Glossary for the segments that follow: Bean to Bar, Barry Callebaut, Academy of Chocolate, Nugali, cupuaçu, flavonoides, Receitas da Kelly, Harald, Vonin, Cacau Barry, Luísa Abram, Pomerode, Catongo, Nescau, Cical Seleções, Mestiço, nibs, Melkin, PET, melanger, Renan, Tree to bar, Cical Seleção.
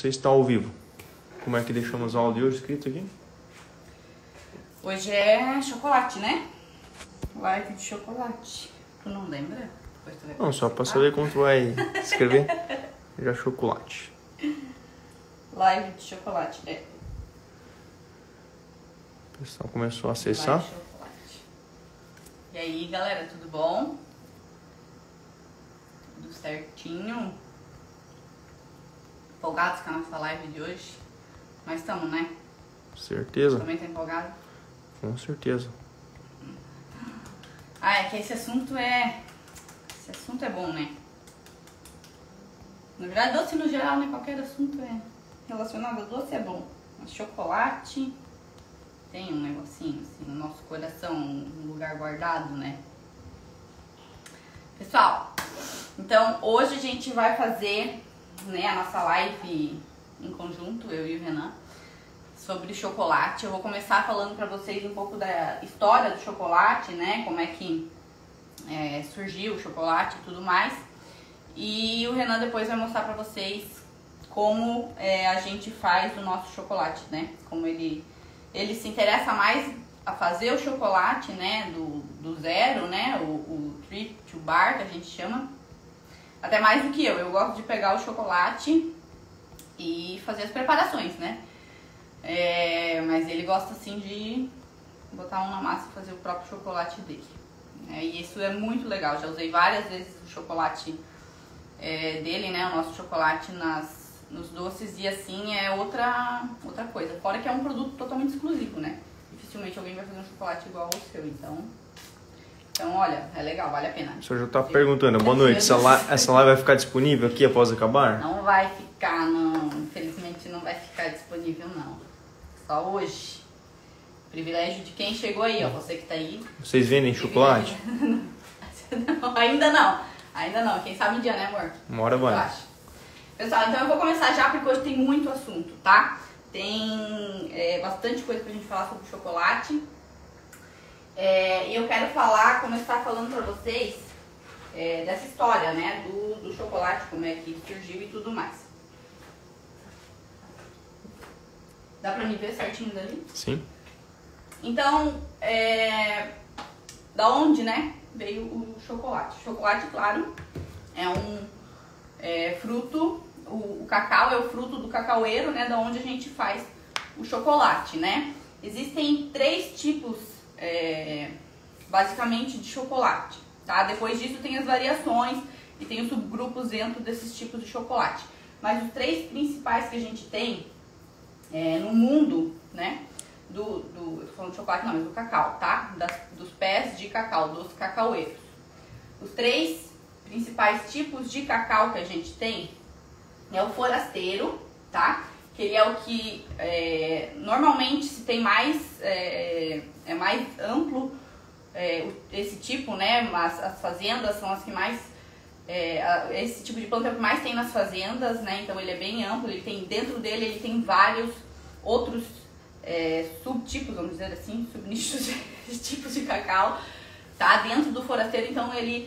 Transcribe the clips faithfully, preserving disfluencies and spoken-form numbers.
Você está ao vivo. Como é que deixamos o áudio escrito aqui? Hoje é chocolate, né? Live de chocolate. Tu não lembra? Tu não, só para saber como tu vai escrever. Já chocolate. Live de chocolate, é. O pessoal começou a acessar. Live de chocolate. E aí, galera, tudo bom? Tudo certinho? Empolgados com a nossa live de hoje? Mas estamos, né? Certeza. Também tá empolgado? Com certeza. Ah, é que esse assunto é... Esse assunto é bom, né? Na verdade, doce no geral, né? Qualquer assunto é relacionado a doce é bom. Mas chocolate tem um negocinho, assim, no nosso coração, um lugar guardado, né? Pessoal, então hoje a gente vai fazer, né, a nossa live em conjunto, eu e o Renan, sobre chocolate. Eu vou começar falando pra vocês um pouco da história do chocolate, né? Como é que é, surgiu o chocolate e tudo mais. E o Renan depois vai mostrar pra vocês como é, a gente faz o nosso chocolate, né? Como ele, ele se interessa mais a fazer o chocolate, né? Do, do zero, né? O, o Tree to bar, que a gente chama. Até mais do que eu. Eu gosto de pegar o chocolate e fazer as preparações, né? É, mas ele gosta, assim, de botar um na massa e fazer o próprio chocolate dele. É, e isso é muito legal. Já usei várias vezes o chocolate... É, dele, né, o nosso chocolate nas, nos doces, e assim é outra, outra coisa, fora que é um produto totalmente exclusivo, né, dificilmente alguém vai fazer um chocolate igual ao seu, então, então olha, é legal, vale a pena. O senhor já tá perguntando, boa noite, essa live, essa live vai ficar disponível aqui após acabar? Não vai ficar, não, infelizmente não vai ficar disponível, não, só hoje, privilégio de quem chegou aí, ó, você que tá aí. Vocês vendem chocolate? Não, ainda não. Ainda não, quem sabe um dia, né, amor? Uma hora vai. Pessoal, então eu vou começar já, porque hoje tem muito assunto, tá? Tem é, bastante coisa pra gente falar sobre chocolate. É, e eu quero falar, começar falando pra vocês é, dessa história, né? Do, do chocolate, como é que surgiu e tudo mais. Dá pra me ver certinho dali? Sim. Então, é, da onde, né? Veio o chocolate. O chocolate, claro, é um é, fruto, o, o cacau é o fruto do cacaueiro, né, da onde a gente faz o chocolate, né. Existem três tipos, é, basicamente, de chocolate, tá? Depois disso tem as variações e tem os subgrupos dentro desses tipos de chocolate. Mas os três principais que a gente tem é, no mundo, né, Do, do, eu tô falando de chocolate, não, mas do cacau, tá? Das, dos pés de cacau, dos cacaueiros. Os três principais tipos de cacau que a gente tem é o forasteiro, tá? Que ele é o que é, normalmente se tem mais, é, é mais amplo é, esse tipo, né? Mas as fazendas são as que mais, é, a, esse tipo de planta é o que mais tem nas fazendas, né? Então ele é bem amplo, ele tem dentro dele, ele tem vários outros É, subtipos, vamos dizer assim, subnichos de tipos de cacau, tá? Dentro do forasteiro, então ele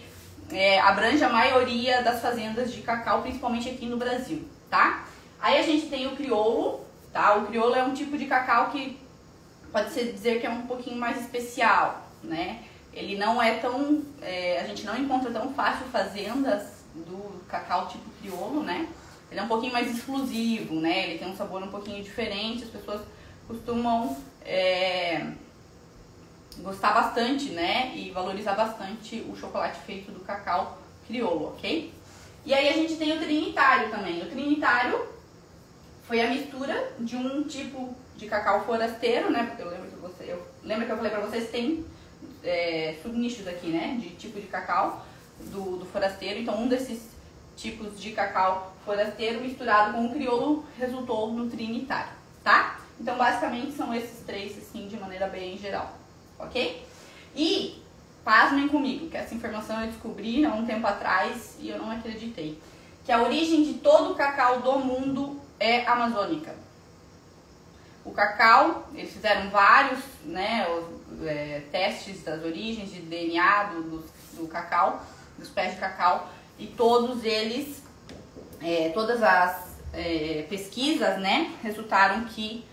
é, abrange a maioria das fazendas de cacau, principalmente aqui no Brasil, tá? Aí a gente tem o crioulo, tá? O crioulo é um tipo de cacau que pode ser dizer que é um pouquinho mais especial, né? Ele não é tão, é, a gente não encontra tão fácil fazendas do cacau tipo crioulo, né? Ele é um pouquinho mais exclusivo, né? Ele tem um sabor um pouquinho diferente, as pessoas costumam é, gostar bastante, né, e valorizar bastante o chocolate feito do cacau crioulo, ok? E aí a gente tem o trinitário também. O trinitário foi a mistura de um tipo de cacau forasteiro, né, porque eu lembro que, você, eu, lembro que eu falei pra vocês, tem é, subnichos aqui, né, de tipo de cacau do, do forasteiro. Então um desses tipos de cacau forasteiro misturado com o crioulo resultou no trinitário, tá? Então, basicamente, são esses três, assim, de maneira bem geral, ok? E, pasmem comigo, que essa informação eu descobri há um tempo atrás e eu não acreditei. Que a origem de todo o cacau do mundo é amazônica. O cacau, eles fizeram vários, né, os, é, testes das origens de D N A do, do, do cacau, dos pés de cacau, e todos eles, é, todas as... é, pesquisas, né, resultaram que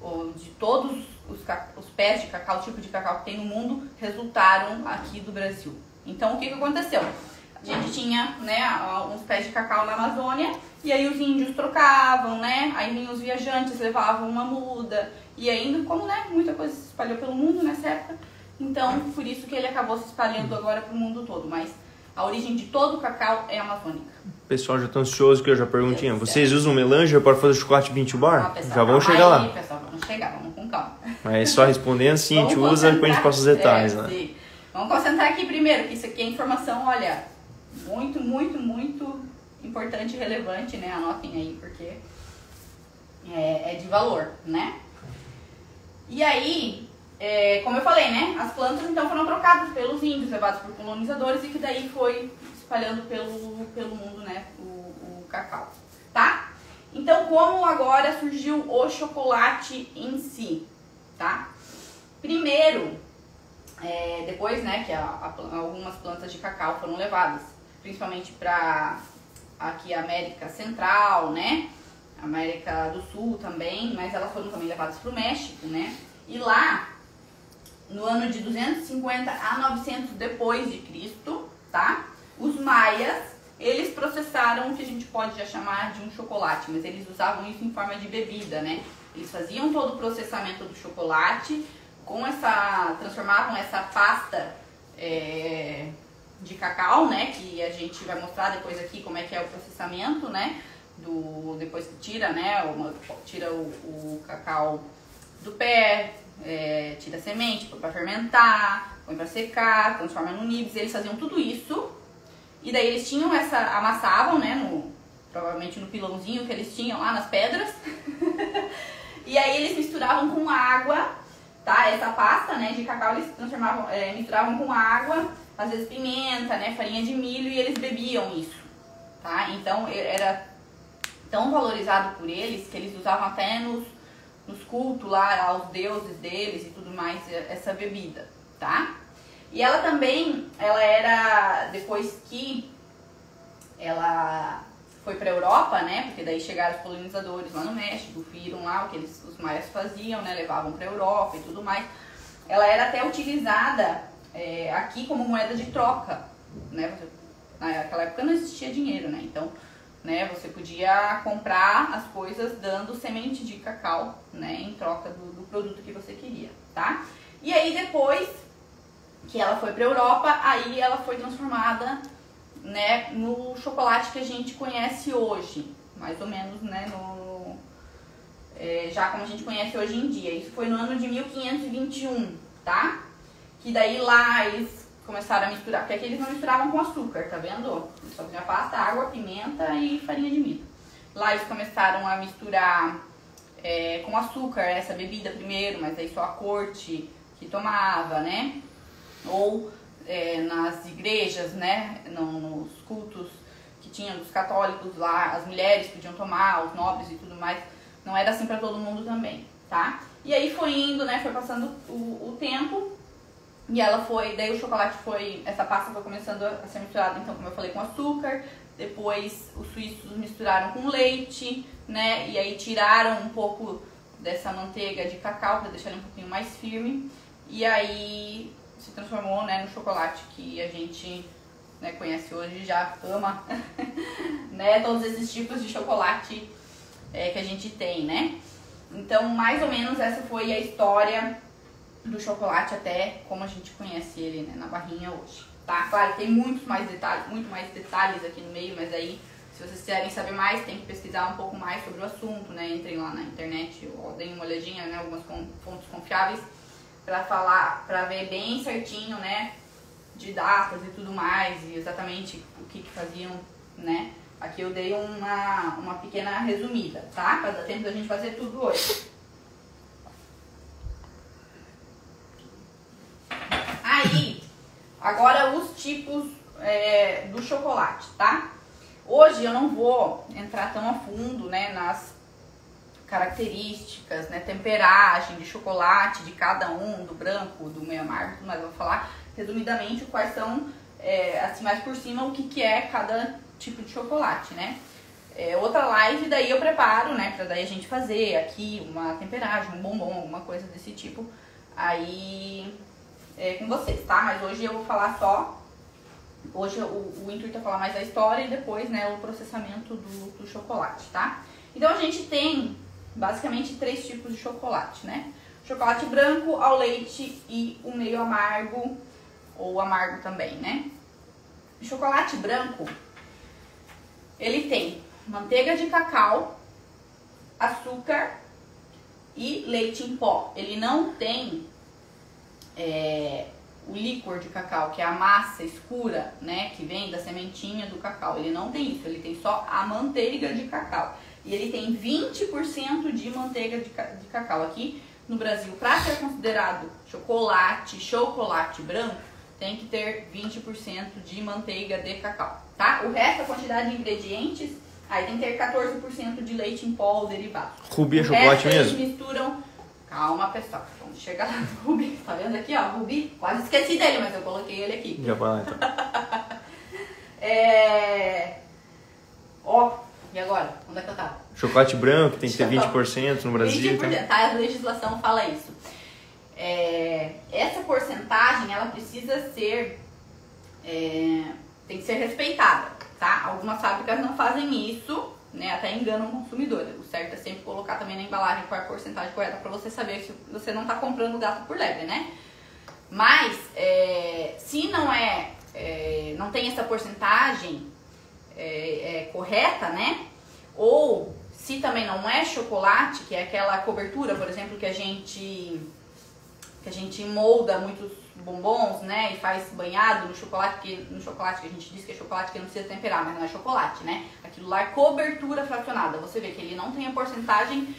ó, de todos os, os pés de cacau, o tipo de cacau que tem no mundo, resultaram aqui do Brasil. Então, o que que aconteceu? A gente tinha, né, uns pés de cacau na Amazônia, e aí os índios trocavam, né, aí vinham os viajantes, levavam uma muda, e ainda, como, né, muita coisa se espalhou pelo mundo nessa época, então, por isso que ele acabou se espalhando agora pro mundo todo, mas a origem de todo o cacau é amazônica. O pessoal já tá ansioso que eu já perguntinha, é, vocês é. usam melanger para fazer chocolate Bean to Bar? Ah, pessoal, já vão chegar aí, lá. Pessoal, vamos chegar, vamos com calma. Mas só respondendo assim, a gente usa e depois a gente passa os detalhes, é, né? Sim. Vamos concentrar aqui primeiro, que isso aqui é informação, olha, muito, muito, muito importante e relevante, né? Anotem aí, porque é, é de valor, né? E aí, é, como eu falei, né? As plantas, então, foram trocadas pelos índios, levadas por colonizadores, e que daí foi espalhando pelo, pelo mundo, né? O, o cacau, tá? Então, como agora surgiu o chocolate em si, tá? Primeiro, é, depois, né, que a, a, algumas plantas de cacau foram levadas, principalmente para aqui a América Central, né, América do Sul também, mas elas foram também levadas para o México, né, e lá, no ano de duzentos e cinquenta a novecentos depois de Cristo, tá, os maias, eles processaram o que a gente pode já chamar de um chocolate, mas eles usavam isso em forma de bebida, né, eles faziam todo o processamento do chocolate, com essa, transformavam essa pasta, é, de cacau, né, que a gente vai mostrar depois aqui como é que é o processamento, né, do, depois que tira, né, uma, tira o, o cacau do pé, é, tira a semente, põe pra fermentar, põe pra secar, transforma no nibs, eles faziam tudo isso, e daí eles tinham essa, amassavam, né, no, provavelmente no pilãozinho que eles tinham lá nas pedras, e aí eles misturavam com água, tá? Essa pasta, né, de cacau eles transformavam, é, misturavam com água, às vezes pimenta, né, farinha de milho, e eles bebiam isso, tá? Então era tão valorizado por eles que eles usavam até nos, nos cultos lá aos deuses deles e tudo mais essa bebida, tá? E ela também, ela era, depois que ela foi para a Europa, né, porque daí chegaram os colonizadores lá no México, viram lá o que eles, os maias faziam, né, levavam para a Europa e tudo mais. Ela era até utilizada, é, aqui como moeda de troca, né, naquela época não existia dinheiro, né, então, né, você podia comprar as coisas dando semente de cacau, né, em troca do, do produto que você queria, tá? E aí depois que ela foi para a Europa, aí ela foi transformada, né, no chocolate que a gente conhece hoje, mais ou menos, né, no, é, já como a gente conhece hoje em dia. Isso foi no ano de mil quinhentos e vinte e um, tá? Que daí lá eles começaram a misturar, porque aqui eles não misturavam com açúcar, tá vendo? Eles só tinha pasta, água, pimenta e farinha de milho. Lá eles começaram a misturar, é, com açúcar essa bebida primeiro, mas aí só a corte que tomava, né? Ou... É, nas igrejas, né, no, nos cultos que tinham dos católicos lá, as mulheres podiam tomar, os nobres e tudo mais, não era assim para todo mundo também, tá? E aí foi indo, né, foi passando o, o tempo, e ela foi, daí o chocolate foi, essa pasta foi começando a ser misturada, então, como eu falei, com açúcar, depois os suíços misturaram com leite, né, e aí tiraram um pouco dessa manteiga de cacau para deixar ele um pouquinho mais firme, e aí... se transformou, né, no chocolate que a gente, né, conhece hoje, já ama, né, todos esses tipos de chocolate, é, que a gente tem, né. Então, mais ou menos, essa foi a história do chocolate até como a gente conhece ele, né, na barrinha hoje, tá? Claro, tem muitos mais detalhes, muito mais detalhes aqui no meio, mas aí, se vocês quiserem saber mais, tem que pesquisar um pouco mais sobre o assunto, né, entrem lá na internet ou deem uma olhadinha, né, algumas fontes confiáveis, pra falar, pra ver bem certinho, né, de datas e tudo mais, e exatamente o que que faziam, né. Aqui eu dei uma, uma pequena resumida, tá, pra dar tempo da gente fazer tudo hoje. Aí, agora os tipos, é, do chocolate, tá? Hoje eu não vou entrar tão a fundo, né, nas... características, né, temperagem de chocolate de cada um, do branco, do meio amargo, mas eu vou falar resumidamente quais são, é, assim mais por cima, o que que é cada tipo de chocolate, né? é, outra live, daí eu preparo, né, pra daí a gente fazer aqui uma temperagem, um bombom, alguma coisa desse tipo, aí é com vocês, tá? Mas hoje eu vou falar só, hoje o, o intuito é falar mais da história e depois, né, o processamento do, do chocolate, tá? Então a gente tem basicamente três tipos de chocolate, né? Chocolate branco, ao leite e o meio amargo, ou amargo também, né? O chocolate branco, ele tem manteiga de cacau, açúcar e leite em pó. Ele não tem é, o líquor de cacau, que é a massa escura, né, que vem da sementinha do cacau. Ele não tem isso, ele tem só a manteiga de cacau. E ele tem vinte por cento de manteiga de, ca de cacau. Aqui no Brasil, para ser considerado chocolate, chocolate branco, tem que ter vinte por cento de manteiga de cacau, tá? O resto, a quantidade de ingredientes, aí tem que ter quatorze por cento de leite em pó ou derivado. Rubi é chocolate mesmo? Eles misturam... Calma, pessoal, vamos chegar lá no Rubi. Tá vendo aqui, ó, Rubi? Quase esqueci dele, mas eu coloquei ele aqui. Já vai lá, então. é... Ó... E agora? Onde é que eu tava? Chocolate branco tem que ter vinte por cento no Brasil. vinte por cento, tá? A legislação fala isso. É, essa porcentagem, ela precisa ser... É, tem que ser respeitada, tá? Algumas fábricas não fazem isso, né? Até enganam o consumidor. O certo é sempre colocar também na embalagem qual é a porcentagem correta pra você saber que você não tá comprando gato por lebre, né? Mas, é, se não é, é... Não tem essa porcentagem... É, é, correta, né? Ou se também não é chocolate, que é aquela cobertura, por exemplo, que a gente que a gente molda muitos bombons, né? E faz banhado no chocolate, que no chocolate que a gente diz que é chocolate que não precisa temperar, mas não é chocolate, né? Aquilo lá é cobertura fracionada. Você vê que ele não tem a porcentagem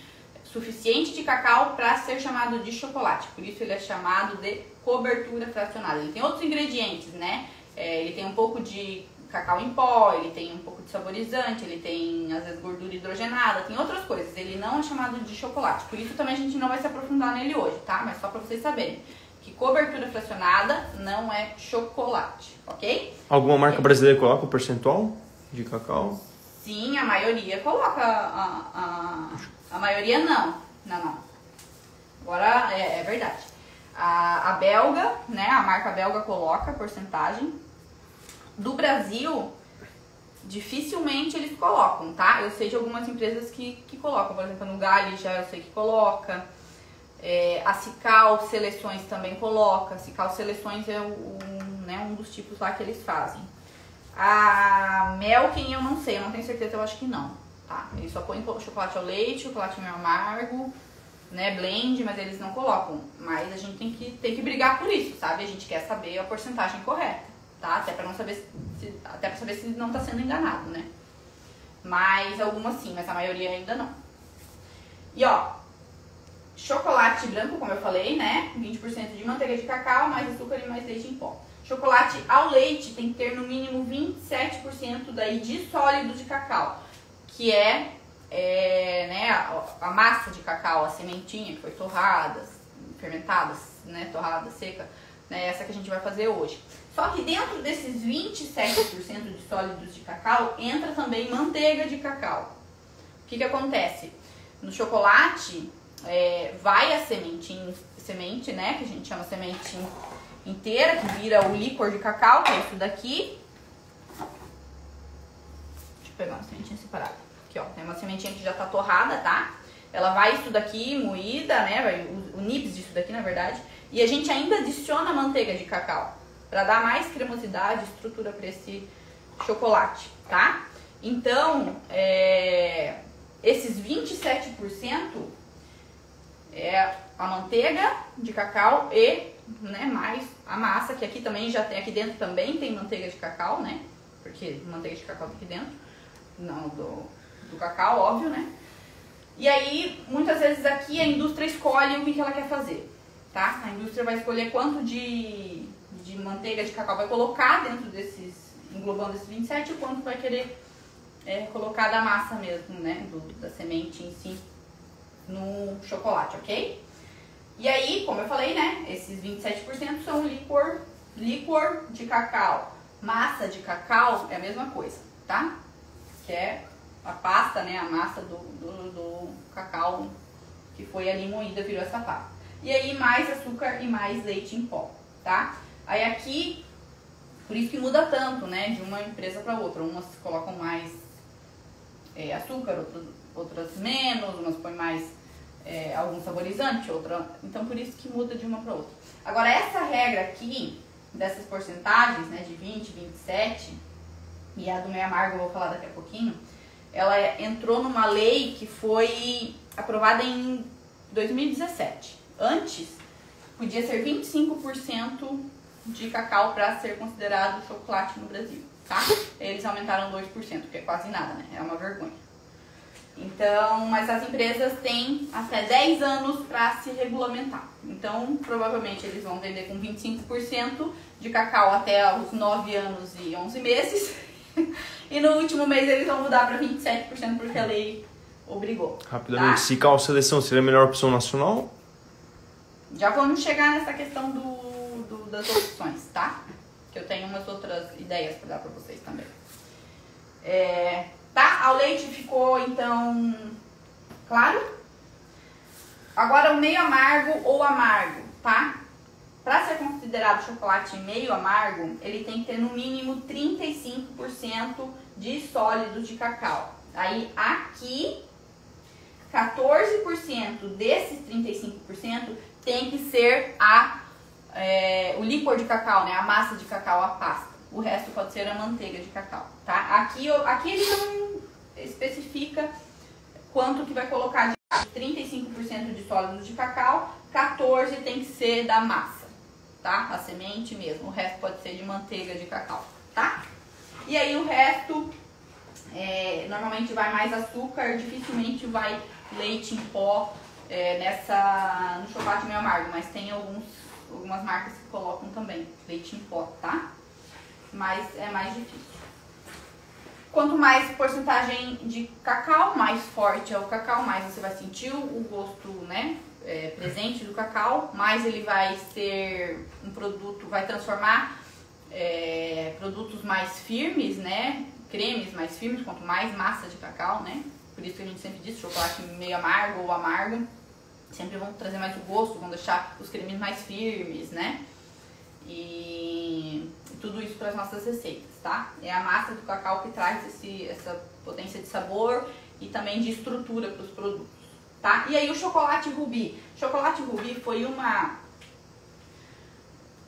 suficiente de cacau para ser chamado de chocolate. Por isso ele é chamado de cobertura fracionada. Ele tem outros ingredientes, né? É, ele tem um pouco de cacau em pó, ele tem um pouco de saborizante, ele tem, às vezes, gordura hidrogenada, tem outras coisas. Ele não é chamado de chocolate. Por isso também a gente não vai se aprofundar nele hoje, tá? Mas só pra vocês saberem que cobertura fracionada não é chocolate, ok? Alguma marca brasileira coloca o percentual de cacau? Sim, a maioria coloca. A, a, a maioria não. Não, não. Agora, é, é verdade. A, a belga, né? A marca belga coloca a porcentagem. Do Brasil, dificilmente eles colocam, tá? Eu sei de algumas empresas que, que colocam, por exemplo, a Nugali já eu sei que coloca, é, a Cical Seleções também coloca, a Cical Seleções é um, né, um dos tipos lá que eles fazem. A Melkin eu não sei, eu não tenho certeza, eu acho que não, tá? Eles só põem chocolate ao leite, chocolate meio amargo, né, blend, mas eles não colocam. Mas a gente tem que, tem que brigar por isso, sabe? A gente quer saber a porcentagem correta. Tá? Até pra não saber se, até pra saber se não tá sendo enganado, né? Mas algumas sim, mas a maioria ainda não. E ó, chocolate branco, como eu falei, né? vinte por cento de manteiga de cacau, mais açúcar e mais leite em pó. Chocolate ao leite tem que ter no mínimo vinte e sete por cento daí de sólido de cacau, que é, é né, a, a massa de cacau, a sementinha que foi torrada, fermentada, né, torrada, seca, né, essa que a gente vai fazer hoje. Só que dentro desses vinte e sete por cento de sólidos de cacau, entra também manteiga de cacau. O que que acontece? No chocolate, é, vai a sementinha, semente, né, que a gente chama semente inteira, que vira o líquor de cacau, que é isso daqui. Deixa eu pegar uma sementinha separada. Aqui, ó, tem uma sementinha que já tá torrada, tá? Ela vai isso daqui, moída, né, vai, o, o nibs disso daqui, na verdade. E a gente ainda adiciona manteiga de cacau, pra dar mais cremosidade, estrutura pra esse chocolate, tá? Então, é, esses vinte e sete por cento é a manteiga de cacau e, né, mais a massa, que aqui também já tem, aqui dentro também tem manteiga de cacau, né? Porque manteiga de cacau tá aqui dentro, não do, do cacau, óbvio, né? E aí, muitas vezes aqui a indústria escolhe o que ela quer fazer, tá? A indústria vai escolher quanto de... de manteiga de cacau vai colocar dentro desses, englobando esses vinte e sete, o quanto vai querer é, colocar da massa mesmo, né, do, da semente em si no chocolate, ok? E aí, como eu falei, né, esses vinte e sete por cento são líquor, líquor de cacau, massa de cacau é a mesma coisa, tá? Que é a pasta, né, a massa do, do, do cacau que foi ali moída, virou essa pasta. E aí mais açúcar e mais leite em pó, tá? Aí aqui, por isso que muda tanto, né, de uma empresa para outra. Umas colocam mais é, açúcar, outras, outras menos, umas põem mais é, algum saborizante, outra... Então por isso que muda de uma para outra. Agora essa regra aqui, dessas porcentagens, né, de vinte, vinte e sete, e a do meio amargo eu vou falar daqui a pouquinho, ela entrou numa lei que foi aprovada em dois mil e dezessete. Antes, podia ser vinte e cinco por cento de cacau para ser considerado chocolate no Brasil, tá? Eles aumentaram dois por cento, que é quase nada, né? É uma vergonha. Então, mas as empresas têm até dez anos para se regulamentar. Então, provavelmente eles vão vender com vinte e cinco por cento de cacau até os nove anos e onze meses. E no último mês eles vão mudar para vinte e sete por cento porque a lei obrigou. Rapidamente, tá? Cical Seleção seria a melhor opção nacional? Já vamos chegar nessa questão do, do, das opções, tá? Que eu tenho umas outras ideias para dar para vocês também. É, tá? Ao leite ficou, então, claro? Agora o meio amargo ou amargo, tá? Para ser considerado chocolate meio amargo, ele tem que ter no mínimo trinta e cinco por cento de sólidos de cacau. Aí aqui, quatorze por cento desses trinta e cinco por cento tem que ser a, é, o licor de cacau, né? A massa de cacau, a pasta. O resto pode ser a manteiga de cacau, tá? Aqui, aqui ele não especifica quanto que vai colocar de trinta e cinco por cento de sólidos de cacau, quatorze por cento tem que ser da massa. Tá? A semente mesmo, o resto pode ser de manteiga de cacau, tá? E aí o resto, é, normalmente vai mais açúcar, dificilmente vai leite em pó é, nessa, no chocolate meio amargo, mas tem alguns, algumas marcas que colocam também leite em pó, tá? Mas é mais difícil. Quanto mais porcentagem de cacau, mais forte é o cacau, mais você vai sentir o gosto, né? É, presente do cacau, mais ele vai ser um produto, vai transformar é, produtos mais firmes, né? Cremes mais firmes, quanto mais massa de cacau, né? Por isso que a gente sempre diz, chocolate meio amargo ou amargo, sempre vão trazer mais o gosto, vão deixar os cremes mais firmes, né? E, e tudo isso para as nossas receitas, tá? É a massa do cacau que traz esse, essa potência de sabor e também de estrutura para os produtos. Tá? E aí o chocolate rubi. Chocolate rubi foi uma...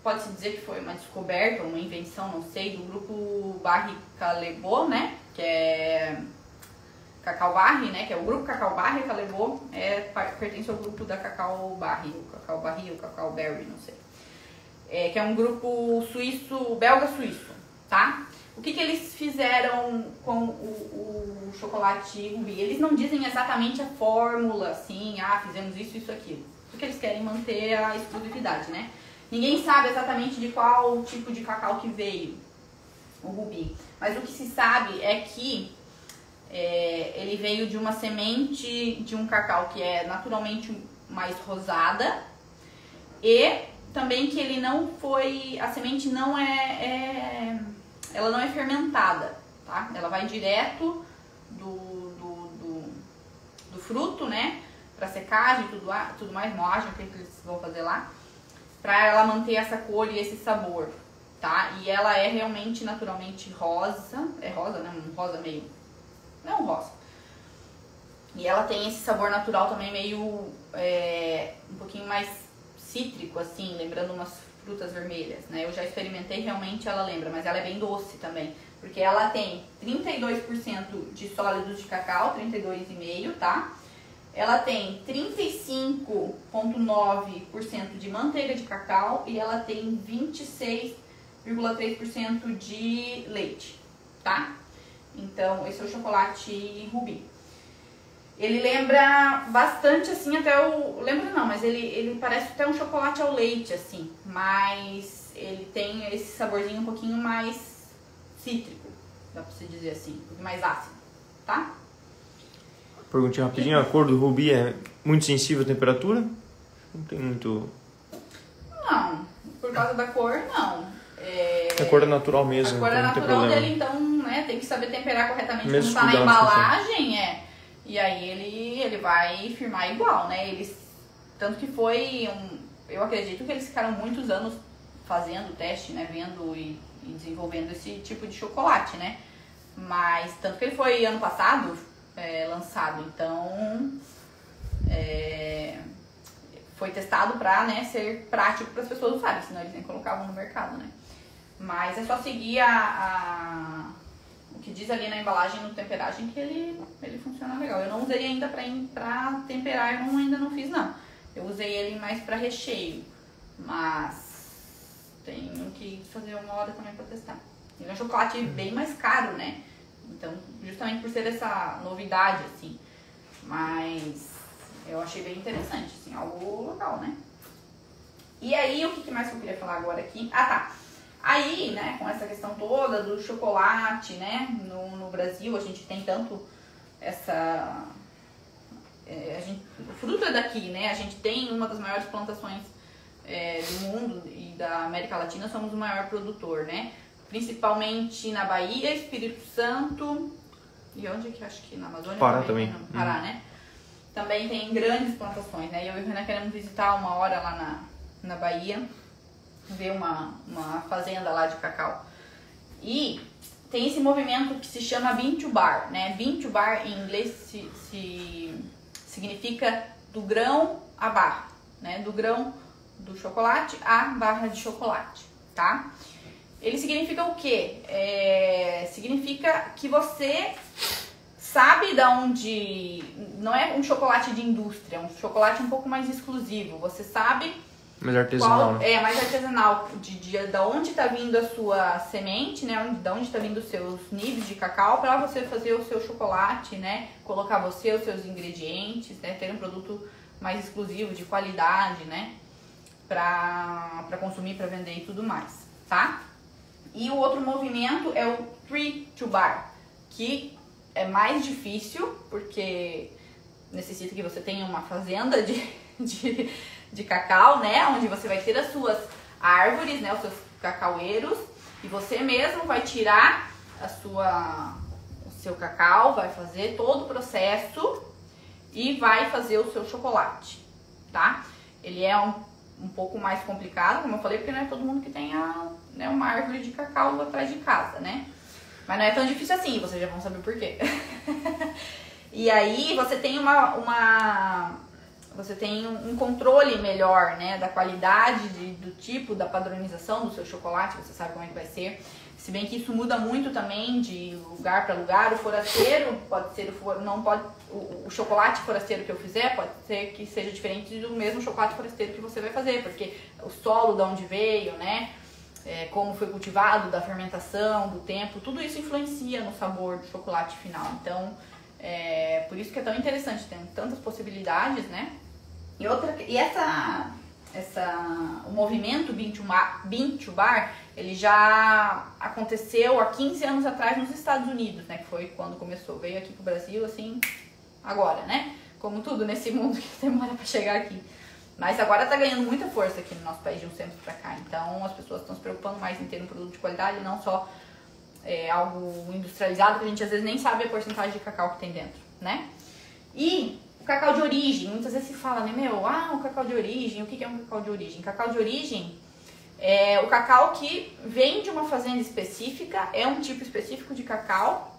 Pode-se dizer que foi uma descoberta, uma invenção, não sei, do grupo Barry Callebaut, né? Que é... Cacau Barry, né? Que é o grupo Cacau Barry Callebaut. É... Pertence ao grupo da Cacau Barry, o Cacau Barry, o Cacau Barry, não sei. É, que é um grupo suíço, belga-suíço, tá? O que que eles fizeram com o, o chocolate rubi? Eles não dizem exatamente a fórmula, assim, ah, fizemos isso, isso, aquilo. Porque eles querem manter a exclusividade, né? Ninguém sabe exatamente de qual tipo de cacau que veio o rubi. Mas o que se sabe é que é, ele veio de uma semente de um cacau que é naturalmente mais rosada e também que ele não foi... A semente não é... é ela não é fermentada, tá? Ela vai direto do, do, do, do fruto, né? Pra secagem, tudo, tudo mais, moagem, o que eles vão fazer lá. Pra ela manter essa cor e esse sabor, tá? E ela é realmente naturalmente rosa. É rosa, né? Um rosa meio... Não rosa. E ela tem esse sabor natural também meio... É, um pouquinho mais cítrico, assim, lembrando umas... frutas vermelhas, né? Eu já experimentei, realmente ela lembra, mas ela é bem doce também, porque ela tem trinta e dois por cento de sólidos de cacau, trinta e dois vírgula cinco por cento, tá? Ela tem trinta e cinco vírgula nove por cento de manteiga de cacau e ela tem vinte e seis vírgula três por cento de leite, tá? Então, esse é o chocolate rubi. Ele lembra bastante, assim, até o... Lembra não, mas ele, ele parece até um chocolate ao leite, assim. Mas ele tem esse saborzinho um pouquinho mais cítrico, dá pra se dizer assim. Um pouquinho mais ácido, tá? Perguntinha rapidinho, a cor do rubi é muito sensível à temperatura? Não tem muito... Não, por causa da cor, não. É... A cor é natural mesmo. A cor é natural dele, então, né, tem tem que saber temperar corretamente mesmo quando tá na embalagem, é. E aí ele, ele vai firmar igual, né? Eles, tanto que foi, um, eu acredito que eles ficaram muitos anos fazendo o teste, né? Vendo e, e desenvolvendo esse tipo de chocolate, né? Mas tanto que ele foi ano passado é, lançado, então é, foi testado pra, né, ser prático para as pessoas usarem, senão eles nem colocavam no mercado, né? Mas é só seguir a, a, o que diz ali na embalagem, no temperagem, que ele, ele funciona legal. Eu não usei ainda pra, pra temperar, eu não, ainda não fiz, não. Eu usei ele mais pra recheio, mas tenho que fazer uma hora também pra testar. Ele é um chocolate bem mais caro, né? Então, justamente por ser essa novidade, assim. Mas eu achei bem interessante, assim, algo legal, né? E aí, o que mais que eu queria falar agora aqui? Ah, tá! Aí, né, com essa questão toda do chocolate, né, no, no Brasil, a gente tem tanto essa... É, a gente, o fruto é daqui, né, a gente tem uma das maiores plantações é, do mundo e da América Latina, somos o maior produtor, né, principalmente na Bahia, Espírito Santo e onde que acho que na Amazônia Pará também, também. Não, Pará, hum. né, também tem grandes plantações, né, e eu e o Renan queremos visitar uma hora lá na, na Bahia, ver uma, uma fazenda lá de cacau. E tem esse movimento que se chama Bean to Bar, né? Bean to Bar em inglês se, se significa do grão à barra, né? Do grão do chocolate à barra de chocolate, tá? Ele significa o quê? É, significa que você sabe da onde... Não é um chocolate de indústria, é um chocolate um pouco mais exclusivo. Você sabe... Mais artesanal, Qual, né? É, mais artesanal, de, de, da onde está vindo a sua semente, né? Da onde está vindo os seus nibs de cacau, para você fazer o seu chocolate, né? Colocar você, os seus ingredientes, né? Ter um produto mais exclusivo, de qualidade, né? Pra, pra consumir, pra vender e tudo mais, tá? E o outro movimento é o Tree to bar, que é mais difícil, porque necessita que você tenha uma fazenda de... de de cacau, né, onde você vai ter as suas árvores, né, os seus cacaueiros, e você mesmo vai tirar a sua, o seu cacau, vai fazer todo o processo e vai fazer o seu chocolate, tá? Ele é um, um pouco mais complicado, como eu falei, porque não é todo mundo que tem a, né, uma árvore de cacau atrás de casa, né? Mas não é tão difícil assim, vocês já vão saber por quê. E aí você tem uma... uma Você tem um controle melhor, né, da qualidade, de, do tipo, da padronização do seu chocolate, você sabe como é que vai ser. Se bem que isso muda muito também de lugar para lugar. O forasteiro pode ser, o for, não pode, o, o chocolate forasteiro que eu fizer pode ser que seja diferente do mesmo chocolate forasteiro que você vai fazer, porque o solo de onde veio, né, é, como foi cultivado, da fermentação, do tempo, tudo isso influencia no sabor do chocolate final. Então, é por isso que é tão interessante, tem tantas possibilidades, né? E, outra, e essa, essa, o movimento Bean to Bar, Bean to Bar, ele já aconteceu há quinze anos atrás nos Estados Unidos, né? Que foi quando começou, veio aqui pro Brasil, assim, agora, né? Como tudo nesse mundo que demora pra chegar aqui. Mas agora tá ganhando muita força aqui no nosso país, de uns tempos pra cá. Então as pessoas estão se preocupando mais em ter um produto de qualidade e não só é, algo industrializado, que a gente às vezes nem sabe a porcentagem de cacau que tem dentro, né? E... cacau de origem, muitas vezes se fala, né, meu, ah, o cacau de origem, o que é um cacau de origem? Cacau de origem é o cacau que vem de uma fazenda específica, é um tipo específico de cacau,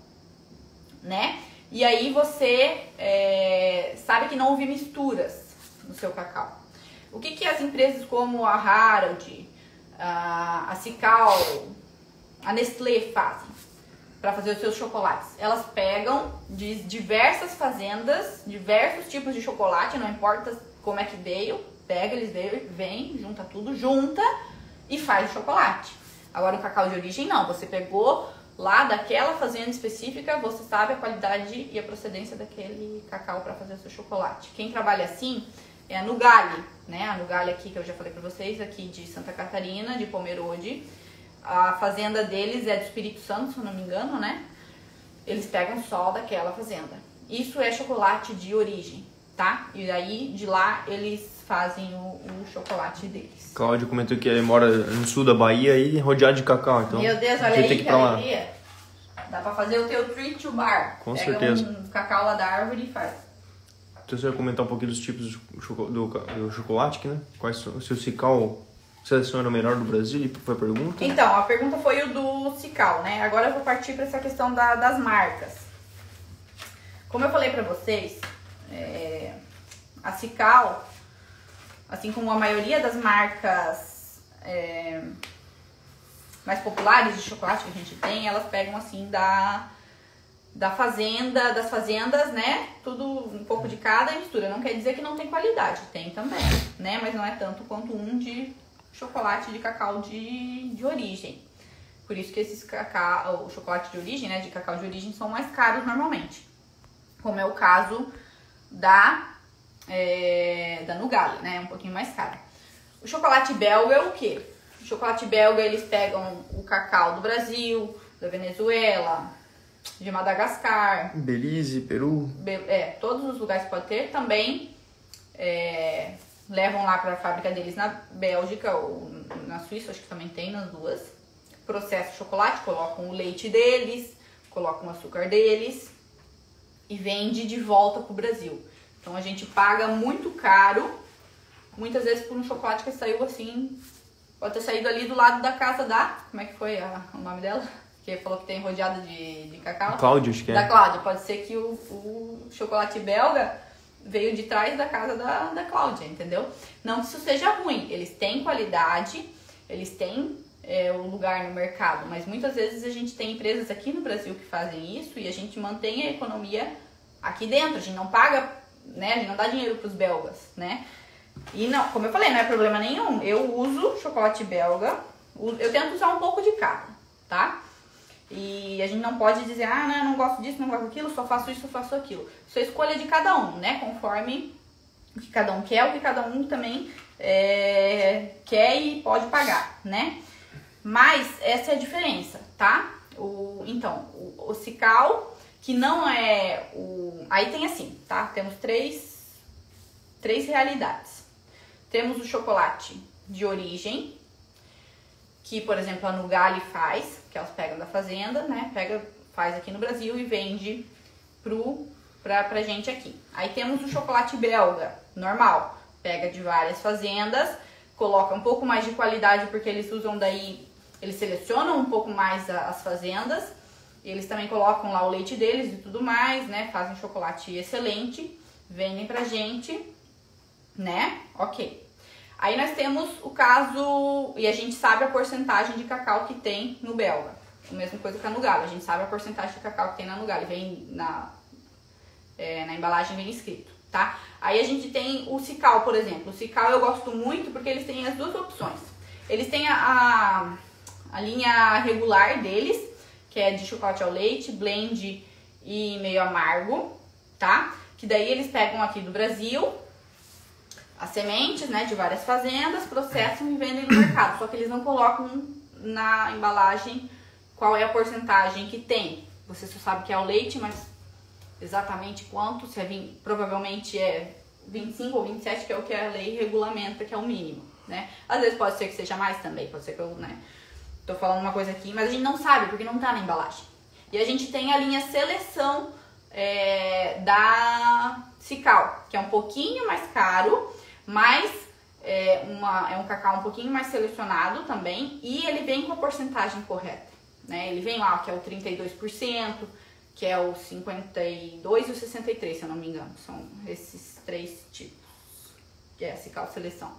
né, e aí você é, sabe que não houve misturas no seu cacau. O que que as empresas como a Harald, a Cical, a Nestlé fazem para fazer os seus chocolates? Elas pegam de diversas fazendas, diversos tipos de chocolate, não importa como é que veio, pega, eles veio, vem, junta tudo, junta e faz o chocolate. Agora o cacau de origem não, você pegou lá daquela fazenda específica, você sabe a qualidade e a procedência daquele cacau para fazer o seu chocolate. Quem trabalha assim é a Nugali, né? A Nugali aqui, que eu já falei para vocês, aqui de Santa Catarina, de Pomerode. A fazenda deles é do Espírito Santo, se eu não me engano, né? Eles pegam só daquela fazenda. Isso é chocolate de origem, tá? E aí, de lá, eles fazem o, o chocolate deles. Cláudio comentou que ele mora no sul da Bahia e rodeado de cacau, então... Meu Deus, olha aí, que alegria! Dá pra fazer o teu Tree to Bar. Com Pega certeza. Pega um cacau lá da árvore e faz. Então você vai comentar um pouquinho dos tipos do, do, do chocolate, né? Quais são, se o Cical Seleções era o melhor do Brasil, foi a pergunta? Então, a pergunta foi o do Cical, né? Agora eu vou partir pra essa questão da, das marcas. Como eu falei pra vocês, é, a Cical, assim como a maioria das marcas é, mais populares de chocolate que a gente tem, elas pegam assim da... da fazenda, das fazendas, né? Tudo um pouco de cada mistura. Não quer dizer que não tem qualidade, tem também, né? Mas não é tanto quanto um de chocolate de cacau de, de origem. Por isso que esses cacau, o chocolate de origem, né? De cacau de origem são mais caros normalmente. Como é o caso da, é, da Nugali, né? Um pouquinho mais caro. O chocolate belga é o quê? O chocolate belga, eles pegam o cacau do Brasil, da Venezuela, de Madagascar, Belize, Peru, é, todos os lugares que pode ter, também é, levam lá para a fábrica deles na Bélgica ou na Suíça, acho que também tem nas duas, processam o chocolate, colocam o leite deles, colocam o açúcar deles e vende de volta pro Brasil. Então a gente paga muito caro, muitas vezes, por um chocolate que saiu assim, pode ter saído ali do lado da casa da, como é que foi a, o nome dela? Que falou que tem rodeado de, de cacau. Cláudio, acho que é. Da Cláudia. Pode ser que o, o chocolate belga veio de trás da casa da, da Cláudia, entendeu? Não que isso seja ruim. Eles têm qualidade, eles têm é, um lugar no mercado. Mas muitas vezes a gente tem empresas aqui no Brasil que fazem isso e a gente mantém a economia aqui dentro. A gente não paga, né? A gente não dá dinheiro pros belgas, né? E não, como eu falei, não é problema nenhum. Eu uso chocolate belga. Eu tento usar um pouco de cada, tá? E a gente não pode dizer, ah, não, não gosto disso, não gosto daquilo, só faço isso, só faço aquilo. Isso é escolha de cada um, né? Conforme o que cada um quer, o que cada um também é, quer e pode pagar, né? Mas essa é a diferença, tá? O, então, o, o Cical, que não é o... Aí tem assim, tá? Temos três, três realidades. Temos o chocolate de origem, que, por exemplo, a Nugali faz, que elas pegam da fazenda, né? Pega, faz aqui no Brasil e vende pro, pra, pra gente aqui. Aí temos o chocolate belga, normal. Pega de várias fazendas, coloca um pouco mais de qualidade, porque eles usam daí... Eles selecionam um pouco mais a, as fazendas. Eles também colocam lá o leite deles e tudo mais, né? Fazem um chocolate excelente, vendem pra gente, né? Ok. Aí nós temos o caso, e a gente sabe a porcentagem de cacau que tem no belga. A mesma coisa que a Nugali, a gente sabe a porcentagem de cacau que tem na Nugali, vem na, é, na embalagem vem escrito, tá? Aí a gente tem o Cical, por exemplo. O Cical eu gosto muito porque eles têm as duas opções. Eles têm a, a, a linha regular deles, que é de chocolate ao leite, blend e meio amargo, tá? Que daí eles pegam aqui do Brasil... As sementes, né, de várias fazendas, processam e vendem no mercado. Só que eles não colocam na embalagem qual é a porcentagem que tem. Você só sabe que é o leite, mas exatamente quanto, se é vinte, provavelmente é vinte e cinco ou vinte e sete, que é o que a lei regulamenta, que é o mínimo, né? Às vezes pode ser que seja mais também, pode ser que eu, né, tô falando uma coisa aqui, mas a gente não sabe, porque não tá na embalagem. E a gente tem a linha seleção é, da Cical, que é um pouquinho mais caro, mas é, uma, é um cacau um pouquinho mais selecionado também, e ele vem com a porcentagem correta, né? Ele vem lá, que é o trinta e dois por cento, que é o cinquenta e dois por cento e o sessenta e três por cento, se eu não me engano. São esses três tipos, que é a Cical Seleção,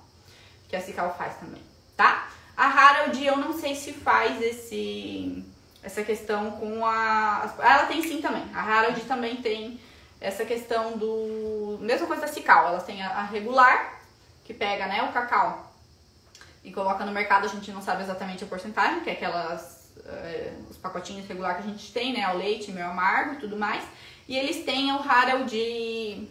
que a Cical faz também, tá? A Harald, eu não sei se faz esse, essa questão com a... Ela tem sim também, a Harald também tem essa questão do... Mesma coisa da Cical, elas têm a, a regular... que pega, né, o cacau e coloca no mercado, a gente não sabe exatamente a porcentagem, que é aquelas, uh, os pacotinhos regular que a gente tem, né, o leite, meio amargo e tudo mais. E eles têm o Harald de...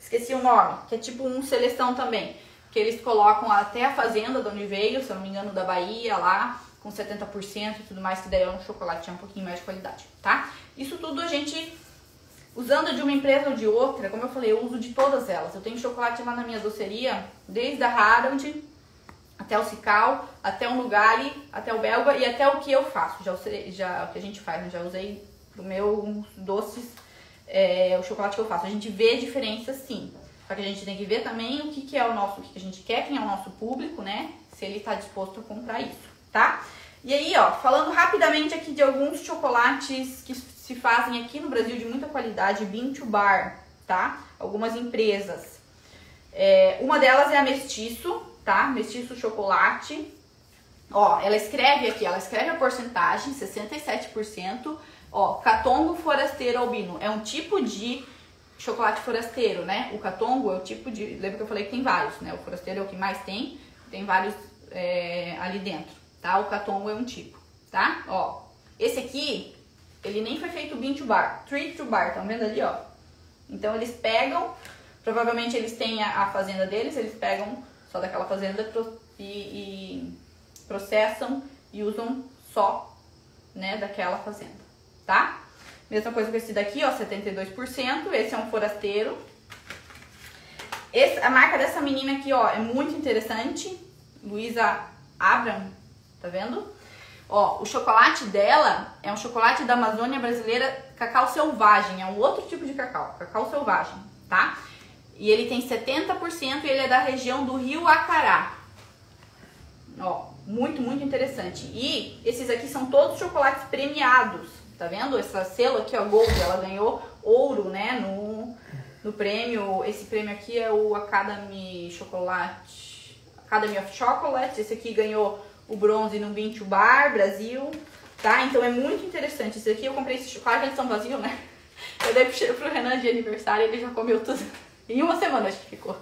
esqueci o nome, que é tipo um seleção também, que eles colocam até a fazenda de onde veio, se eu não me engano, da Bahia lá, com setenta por cento e tudo mais, que daí é um chocolate um pouquinho mais de qualidade, tá? Isso tudo a gente... Usando de uma empresa ou de outra, como eu falei, eu uso de todas elas. Eu tenho chocolate lá na minha doceria, desde a Harald até o Cical, até o Nugali, até o Belga e até o que eu faço. Já, já o que a gente faz, né? Já usei pro meu doces, é, o chocolate que eu faço. A gente vê a diferença, sim. Só que a gente tem que ver também o que, que é o nosso, o que, que a gente quer, quem é o nosso público, né? Se ele tá disposto a comprar isso, tá? E aí, ó, falando rapidamente aqui de alguns chocolates que se fazem aqui no Brasil de muita qualidade, Bean to Bar, tá? Algumas empresas. É, uma delas é a Mestiço, tá? Mestiço Chocolate. Ó, ela escreve aqui, ela escreve a porcentagem, sessenta e sete por cento. Ó, Catongo Forasteiro Albino, é um tipo de chocolate forasteiro, né? O Catongo é o tipo de... Lembra que eu falei que tem vários, né? O forasteiro é o que mais tem, tem vários é, ali dentro, tá? O Catongo é um tipo, tá? Ó, esse aqui, ele nem foi feito Bean to Bar, Tree to Bar, tá vendo ali, ó? Então eles pegam, provavelmente eles têm a, a fazenda deles, eles pegam só daquela fazenda e, e processam e usam só, né, daquela fazenda, tá? Mesma coisa com esse daqui, ó, setenta e dois por cento. Esse é um forasteiro. Esse, a marca dessa menina aqui, ó, é muito interessante. Luísa Abram, tá vendo? Ó, o chocolate dela é um chocolate da Amazônia brasileira, cacau selvagem. É um outro tipo de cacau, cacau selvagem, tá? E ele tem setenta por cento e ele é da região do Rio Acará. Ó, muito, muito interessante. E esses aqui são todos chocolates premiados. Tá vendo? Essa selo aqui, ó, Gold, ela ganhou ouro, né, no, no prêmio. Esse prêmio aqui é o Academy Chocolate, Academy of Chocolate. Esse aqui ganhou o bronze no Bean to Bar, Brasil, tá? Então é muito interessante. Esse aqui eu comprei, esse chocolate, eles são vazios, né? Eu dei pro Renan de aniversário, ele já comeu tudo. Em uma semana, acho que ficou.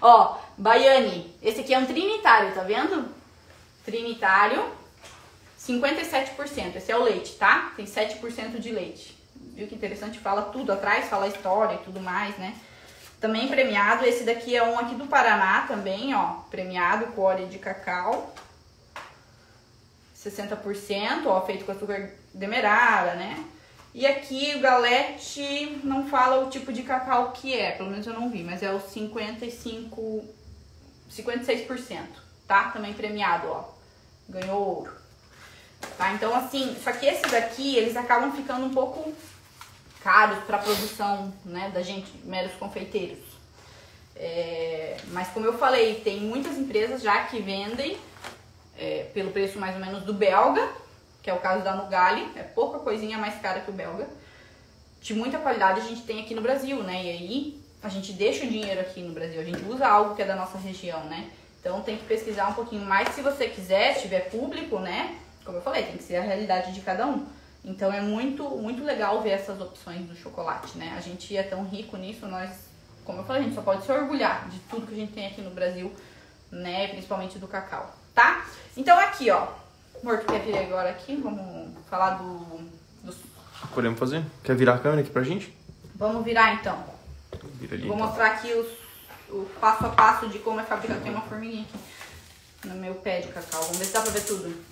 Ó, Baiane. Esse aqui é um trinitário, tá vendo? Trinitário. cinquenta e sete por cento, esse é o leite, tá? Tem sete por cento de leite. Viu que interessante? Fala tudo atrás, fala a história e tudo mais, né? Também premiado, esse daqui é um aqui do Paraná também, ó. Premiado, core de cacau. sessenta por cento, ó, feito com açúcar demerara, né? E aqui o Galete não fala o tipo de cacau que é, pelo menos eu não vi, mas é o cinquenta e cinco, cinquenta e seis por cento, tá? Também premiado, ó. Ganhou ouro. Tá, então assim, só que esses aqui, eles acabam ficando um pouco caros pra produção, né, da gente, meros confeiteiros. É, mas como eu falei, tem muitas empresas já que vendem é, pelo preço mais ou menos do belga, que é o caso da Nugali, é pouca coisinha mais cara que o belga. De muita qualidade a gente tem aqui no Brasil, né, e aí a gente deixa o dinheiro aqui no Brasil, a gente usa algo que é da nossa região, né. Então tem que pesquisar um pouquinho mais se você quiser, se tiver público, né. Como eu falei, tem que ser a realidade de cada um. Então é muito, muito legal ver essas opções do chocolate, né? A gente é tão rico nisso, nós, como eu falei, a gente só pode se orgulhar de tudo que a gente tem aqui no Brasil, né? Principalmente do cacau, tá? Então aqui, ó. Amor, tu quer vir agora aqui? Vamos falar do... do... Podemos fazer? Quer virar a câmera aqui pra gente? Vamos virar, então. Vira ali, Vou então. mostrar aqui os, o passo a passo de como é fabricado. Tem uma formiguinha aqui no meu pé de cacau. Vamos ver se dá pra ver tudo.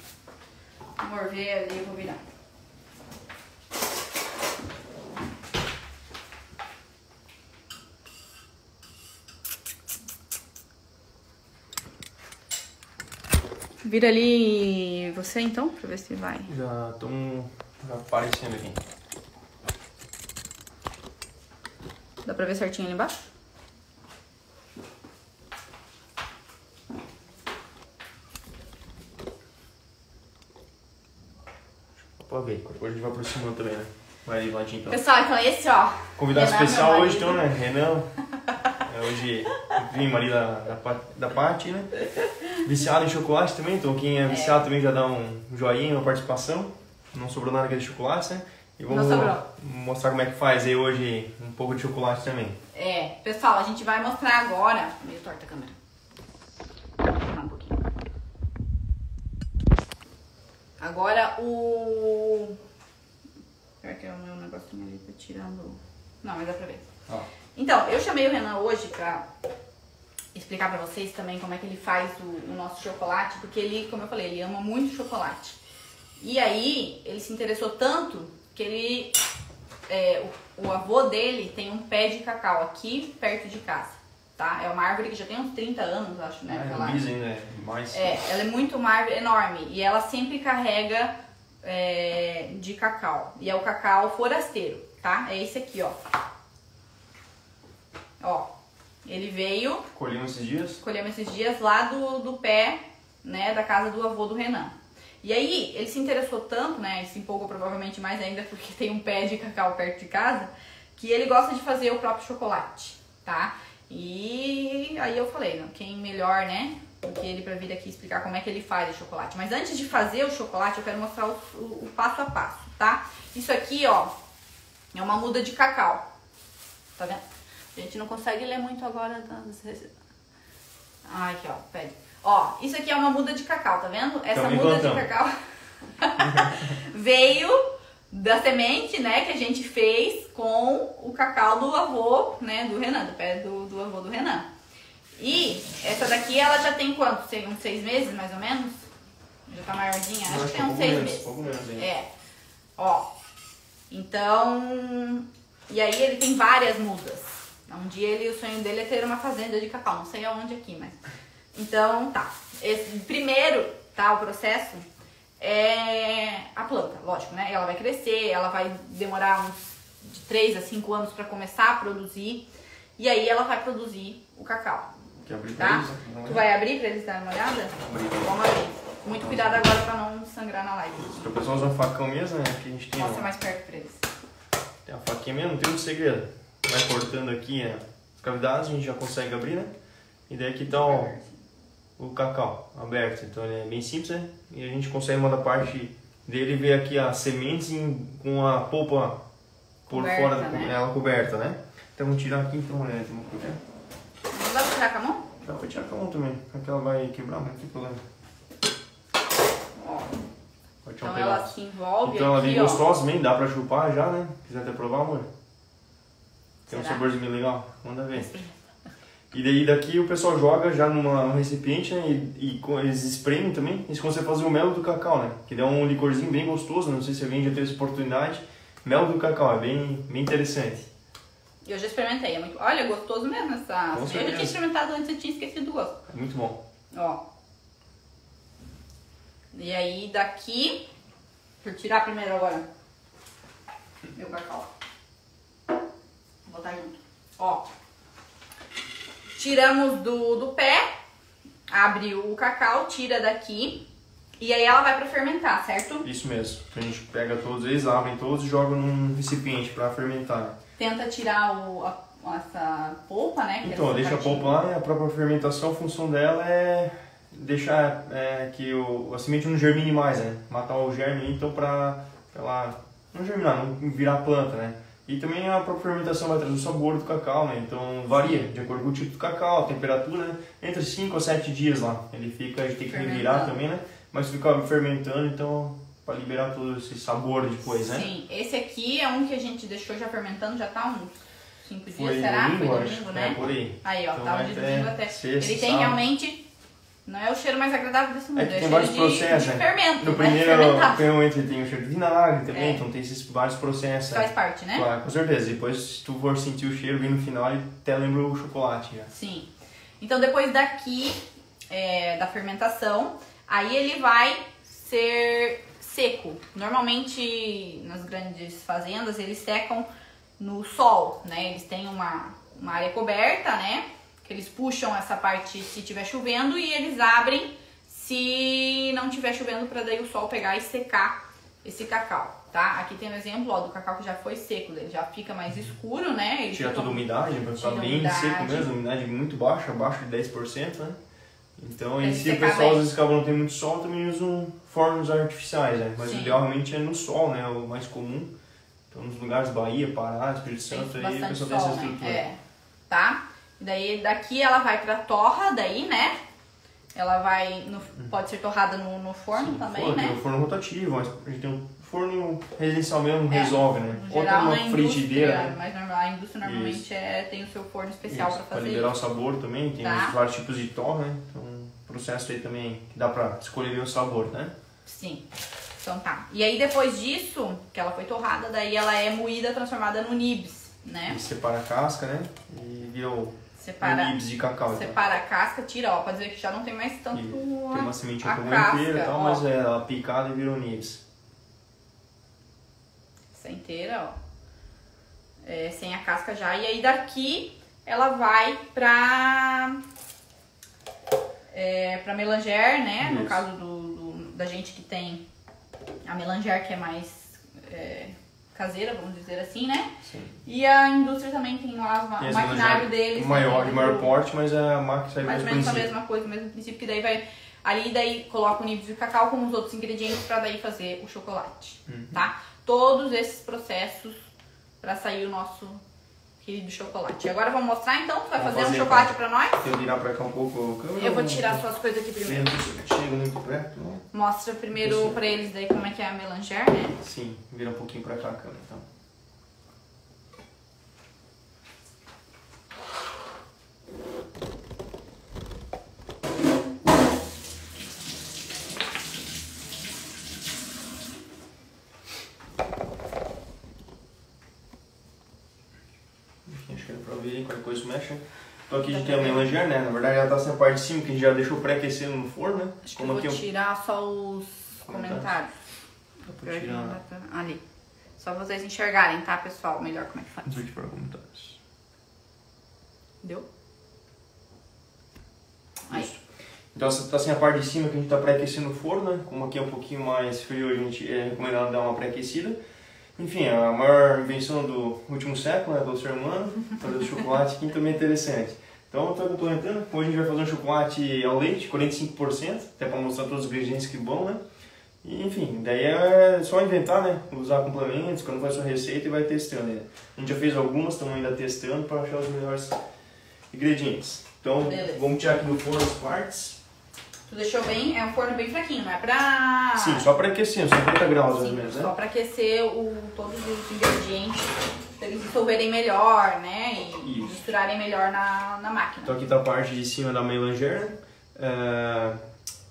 Vou morder ali e vou virar. Vira ali você então, pra ver se vai. Já estão aparecendo aqui. Dá pra ver certinho ali embaixo? Pode ver, hoje a gente vai aproximando também, né? Vai lá então. Pessoal, então esse, ó. Convidado especial hoje, então, né? Renan. É, hoje primo ali da, da, da parte, né? Viciado em chocolate também, então quem é viciado é. também já dá um joinha, uma participação. Não sobrou nada de chocolate, né? E vamos mostrar como é que faz aí hoje um pouco de chocolate também. É, pessoal, a gente vai mostrar agora. Meio torta a câmera. Agora o... Será que é o meu negocinho ali tá tirando... Não, mas dá pra ver. Ó. Então, eu chamei o Renan hoje pra explicar pra vocês também como é que ele faz o, o nosso chocolate. Porque ele, como eu falei, ele ama muito chocolate. E aí, ele se interessou tanto que ele... É, o, o avô dele tem um pé de cacau aqui perto de casa, tá? É uma árvore que já tem uns trinta anos, acho, né? É, dizem, né? Mas... é, ela é muito uma árvore enorme e ela sempre carrega é, de cacau. E é o cacau forasteiro, tá? É esse aqui, ó. Ó, ele veio... Colhemos esses dias? Colhemos esses dias lá do, do pé, né? Da casa do avô do Renan. E aí, ele se interessou tanto, né? E se empolgou provavelmente mais ainda porque tem um pé de cacau perto de casa, que ele gosta de fazer o próprio chocolate, tá? E aí eu falei, não, quem melhor, né? Porque ele pra vir aqui explicar como é que ele faz o chocolate. Mas antes de fazer o chocolate, eu quero mostrar o, o, o passo a passo, tá? Isso aqui, ó, é uma muda de cacau. Tá vendo? A gente não consegue ler muito agora. Ah, aqui, ó, pede. Ó, isso aqui é uma muda de cacau, tá vendo? Essa então, muda então. de cacau veio da semente, né, que a gente fez com o cacau do avô, né, do Renan, do pé do, do avô do Renan. E essa daqui, ela já tem quanto? Tem uns seis meses, mais ou menos? Já tá maiorzinha? Acho, Acho que tem uns seis meses. Pouco menos, hein? É. Ó, então... E aí ele tem várias mudas. Um dia ele, o sonho dele é ter uma fazenda de cacau, não sei aonde aqui, mas... Então, tá. Esse, primeiro, tá, o processo é a planta, lógico, né? Ela vai crescer, ela vai demorar uns de três a cinco anos pra começar a produzir. E aí ela vai produzir o cacau. Quer abrir pra eles? Tu vai abrir pra eles darem uma olhada? Vamos abrir. Muito cuidado agora pra não sangrar na live. Se o pessoal usa um facão mesmo, né? Que a gente tem... Mostra mais perto pra eles. Tem uma faquinha mesmo, não tem um segredo. Vai cortando aqui, né? As cavidades, a gente já consegue abrir, né? E daí aqui tá o, o cacau aberto. Então ele é bem simples, né? E a gente consegue mandar parte dele ver aqui as sementes com a polpa por coberta, fora, né? Ela coberta, né? Então vamos tirar aqui então, né? Não dá pra tirar com a mão? Dá pra tirar com a mão também. Aqui ela vai quebrar, mas não tem problema. Pode tirar um pedaço. Então ela se envolve. Então ela vem gostosa também, dá pra chupar já, né? Quiser até provar, amor? Tem Será? um saborzinho legal? Manda ver. E daí daqui o pessoal joga já numa, num recipiente, né? E, e eles espremem também. Eles conseguem fazer o mel do cacau, né? Que dá um licorzinho bem gostoso. Não sei se alguém já teve essa oportunidade. Mel do cacau, é bem, bem interessante. Eu já experimentei. É muito... Olha, gostoso mesmo essa... Eu já tinha experimentado antes, eu tinha esquecido do gosto. É muito bom. Ó. E aí daqui... Deixa eu tirar primeiro agora. Meu cacau. Vou botar junto. Ó. Tiramos do, do pé, abre o cacau, tira daqui e aí ela vai para fermentar, certo? Isso mesmo. A gente pega todos eles, abre todos e joga num recipiente para fermentar. Tenta tirar o, a, essa polpa, né? Que então, deixa a polpa lá e a própria fermentação, a função dela é deixar é, que o, a semente não germine mais, né? Matar o germe, então, para ela não germinar, não virar planta, né? E também a própria fermentação vai trazer o sabor do cacau, né? Então varia de acordo com o tipo do cacau, a temperatura, né? Entre cinco a sete dias lá. Ele fica, a gente tem que revirar também, né? Mas fica fermentando, então, para liberar todo esse sabor depois, né? Sim, esse aqui é um que a gente deixou já fermentando, já tá uns cinco dias, será? Foi domingo, né? É, por aí. Aí, ó, então, tava de domingo até... Ele tem sábado. realmente... Não é o cheiro mais agradável desse mundo, é, que tem é vários de, processos, de, de fermento, no né? primeiro momento tem o cheiro de vinagre também, é. então tem esses vários processos. Faz parte, né? Claro, com certeza. Depois, se tu for sentir o cheiro, vem no final e até lembra o chocolate já. Sim. Então, depois daqui, é, da fermentação, aí ele vai ser seco. Normalmente, nas grandes fazendas, eles secam no sol, né? Eles têm uma, uma área coberta, né? Eles puxam essa parte se tiver chovendo e eles abrem se não tiver chovendo para daí o sol pegar e secar esse cacau, tá? Aqui tem um exemplo, ó, do cacau que já foi seco, ele já fica mais escuro, né? Ele tira toda a umidade, vai ficar bem umidade. seco mesmo, a umidade muito baixa, abaixo de dez por cento, né? Então, e se o pessoal às vezes acaba não tem muito sol, também usam fornos artificiais, né? Mas o ideal realmente é no sol, né? O mais comum. Então, nos lugares Bahia, Pará, Espírito Santo, aí a pessoa tem essa estrutura. É, tá? Daí, daqui ela vai pra torra, daí, né? Ela vai, no, pode ser torrada no, no forno Sim, também, forno, né? No forno rotativo, mas a gente tem um forno residencial mesmo, é, resolve, né? Ou tem uma frigideira, né? Mas normal, a indústria normalmente Isso. é, tem o seu forno especial Isso, pra fazer. Pra liberar o sabor também, tem tá. vários tipos de torra, né? Então, processo aí também que dá pra escolher o sabor, né? Sim. Então tá. E aí, depois disso, que ela foi torrada, daí ela é moída, transformada no nibs, né? E separa a casca, né? E vira o... Separa, nibs de cacau. Separa então. A casca, tira, ó, pra dizer que já não tem mais tanto. E tem uma sementinha inteira e tal, ó. Mas ela é picada e virou nibs. Essa inteira, ó. É, sem a casca já. E aí daqui ela vai pra, é, pra melanger, né? Isso. No caso do, do, da gente que tem a melanger que é mais é, caseira, vamos dizer assim, né? Sim. E a indústria também tem lá o ma maquinário deles. Maior, de maior porte, mas a máquina sai mais ou menos a mesma coisa, o mesmo princípio, que daí vai... Ali daí coloca o nível de cacau com os outros ingredientes pra daí fazer o chocolate, uhum. Tá? Todos esses processos pra sair o nosso querido chocolate. E agora vamos mostrar então? Tu vai fazer, fazer um chocolate pra, pra nós? Eu virar pra cá um pouco. Eu, eu vou tirar suas coisas aqui primeiro. Chega muito perto, não. Mostra primeiro Isso. pra eles daí como é que é a melanger, né? Sim, vira um pouquinho pra cá a câmera então. Depois mexe. Então aqui a gente tem a melanger, né? Na verdade ela tá sem a parte de cima, que a gente já deixou pré-aquecer no forno, né? Acho que Como eu vou aqui tirar eu... só os comentários. comentários. Tirar... Ali. Só vocês enxergarem, tá, pessoal? Melhor como é que faz. Vídeo para comentários. Deu? Aí. Isso. Então essa tá sem a parte de cima, que a gente tá pré-aquecendo no forno, né? Como aqui é um pouquinho mais frio, a gente é recomendado dar uma pré-aquecida. Enfim, a maior invenção do último século, né, do ser humano, fazer o chocolate aqui também é interessante. Então, estou complementando, hoje a gente vai fazer um chocolate ao leite, quarenta e cinco por cento, até para mostrar todos os ingredientes que bom, né? E, enfim, daí é só inventar, né? Usar complementos, quando faz sua receita e vai testando. Né? A gente já fez algumas, estamos ainda testando para achar os melhores ingredientes. Então, Beleza. Vamos tirar aqui do forno as partes. Tu deixou bem, é um forno bem fraquinho, não é pra... Sim, só pra aquecer, cinquenta graus mais ou menos, né? Só pra aquecer o, todos os ingredientes, pra eles dissolverem melhor, né? E Isso. misturarem melhor na, na máquina. Então aqui tá a parte de cima da melanger. É,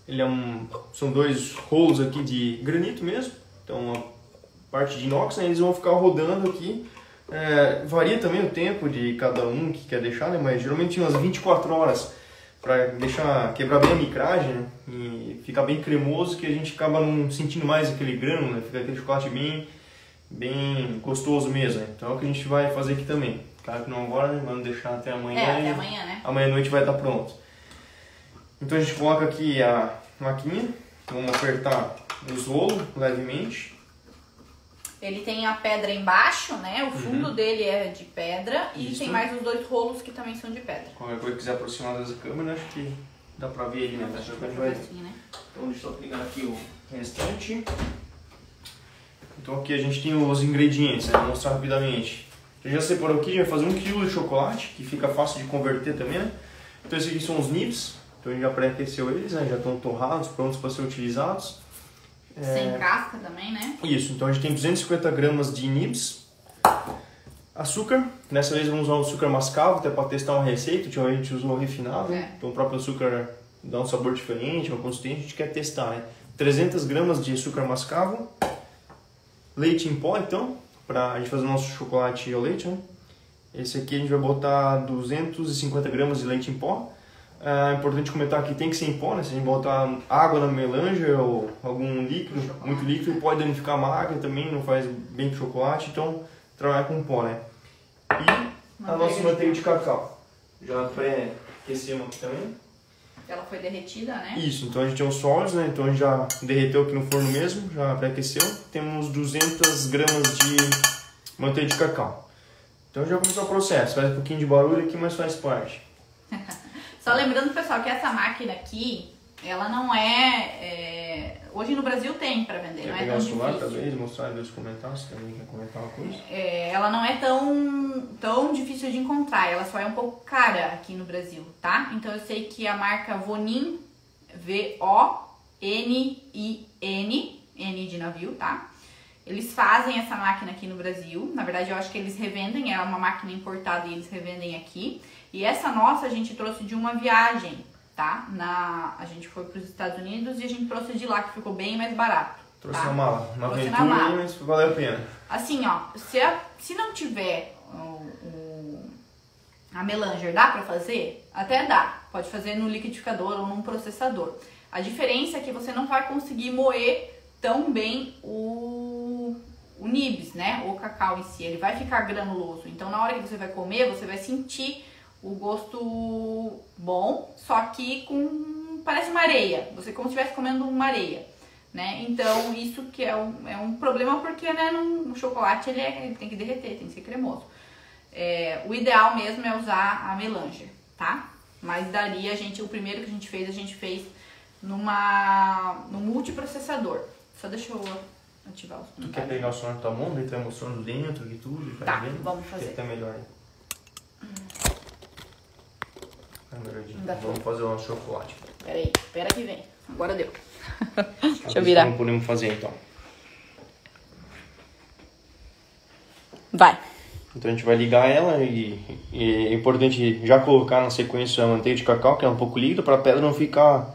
ele é um, são dois rolos aqui de granito mesmo. Então a parte de inox, né? Eles vão ficar rodando aqui. É, varia também o tempo de cada um que quer deixar, né? Mas geralmente umas vinte e quatro horas. Pra deixar, quebrar bem a micragem, né? E ficar bem cremoso, que a gente acaba não sentindo mais aquele grano, né? Fica aquele chocolate bem, bem gostoso mesmo, né? Então é o que a gente vai fazer aqui também. Claro que não agora, né? Vamos deixar até amanhã. É, até amanhã, né? Amanhã à noite vai estar pronto. Então a gente coloca aqui a maquinha, vamos apertar os rolos levemente. Ele tem a pedra embaixo, né? O fundo uhum. dele é de pedra. E Isso. tem mais os dois rolos que também são de pedra. Qualquer coisa que quiser aproximar das câmeras, acho que dá pra ver ali, né? Acho que vai... assim, né? Então deixa eu pegar aqui o restante. Então aqui a gente tem os ingredientes, né? Vou mostrar rapidamente. Eu já separou aqui, já vai fazer um quilo de chocolate, que fica fácil de converter também, né? Então esses aqui são os nibs. Então a gente já pré-aqueceu eles, né? Já estão torrados, prontos para ser utilizados. É... Sem casca também, né? Isso, então a gente tem duzentos e cinquenta gramas de nibs. Açúcar, nessa vez vamos usar o açúcar mascavo, até para testar uma receita. Ultimamente a gente usou o refinado, é. Então o próprio açúcar dá um sabor diferente, uma consistência, a gente quer testar, né? trezentas gramas de açúcar mascavo. Leite em pó, então, para a gente fazer o nosso chocolate ao leite, né? Esse aqui a gente vai botar duzentas e cinquenta gramas de leite em pó. É importante comentar que tem que ser em pó, né? Se a gente botar água na melanger ou algum líquido, muito líquido, pode danificar a máquina também, não faz bem pro chocolate, então trabalhar com pó, né? E a nossa manteiga de cacau. Já pré-aquecemos aqui também. Ela foi derretida, né? Isso, então a gente tem os sólidos, né? Então a gente já derreteu aqui no forno mesmo, já pré-aqueceu. Temos duzentas gramas de manteiga de cacau. Então já começou o processo, faz um pouquinho de barulho aqui, mas faz parte. Só lembrando, pessoal, que essa máquina aqui, ela não é... é... Hoje no Brasil tem para vender, quer não é tão difícil. Quer pegar o celular, talvez, mostrar nos comentários, se alguém quer comentar uma coisa? É, ela não é tão, tão difícil de encontrar, ela só é um pouco cara aqui no Brasil, tá? Então eu sei que a marca Vonin, V O N I N, N de navio, tá? Eles fazem essa máquina aqui no Brasil, na verdade eu acho que eles revendem, é uma máquina importada e eles revendem aqui. E essa nossa a gente trouxe de uma viagem, tá? Na, a gente foi para os Estados Unidos e a gente trouxe de lá, que ficou bem mais barato. Trouxe tá? na mala, uma trouxe aventura, na mala. Mas valeu a pena. Assim, ó, se, a, se não tiver o, o, a a melanger, dá pra fazer? Até dá. Pode fazer no liquidificador ou num processador. A diferença é que você não vai conseguir moer tão bem o, o nibs, né? O cacau em si. Ele vai ficar granuloso. Então, na hora que você vai comer, você vai sentir o gosto bom, só que com... parece uma areia. Você como se estivesse comendo uma areia, né? Então, isso que é um, é um problema porque, né? No, no chocolate, ele, é, ele tem que derreter, tem que ser cremoso. É, o ideal mesmo é usar a melanger, tá? Mas daria a gente, o primeiro que a gente fez, a gente fez numa, num multiprocessador. Só deixa eu ativar o som. Tu quer pegar o som da tua mão, daí tu vai mostrando dentro e tudo? E tá, vamos fazer. Tá melhor. Vamos fazer um chocolate. Pera aí, espera que vem. Agora deu. Deixa eu virar. Como podemos fazer então? Vai. Então a gente vai ligar ela e, e é importante já colocar na sequência a manteiga de cacau, que é um pouco líquida, para a pedra não ficar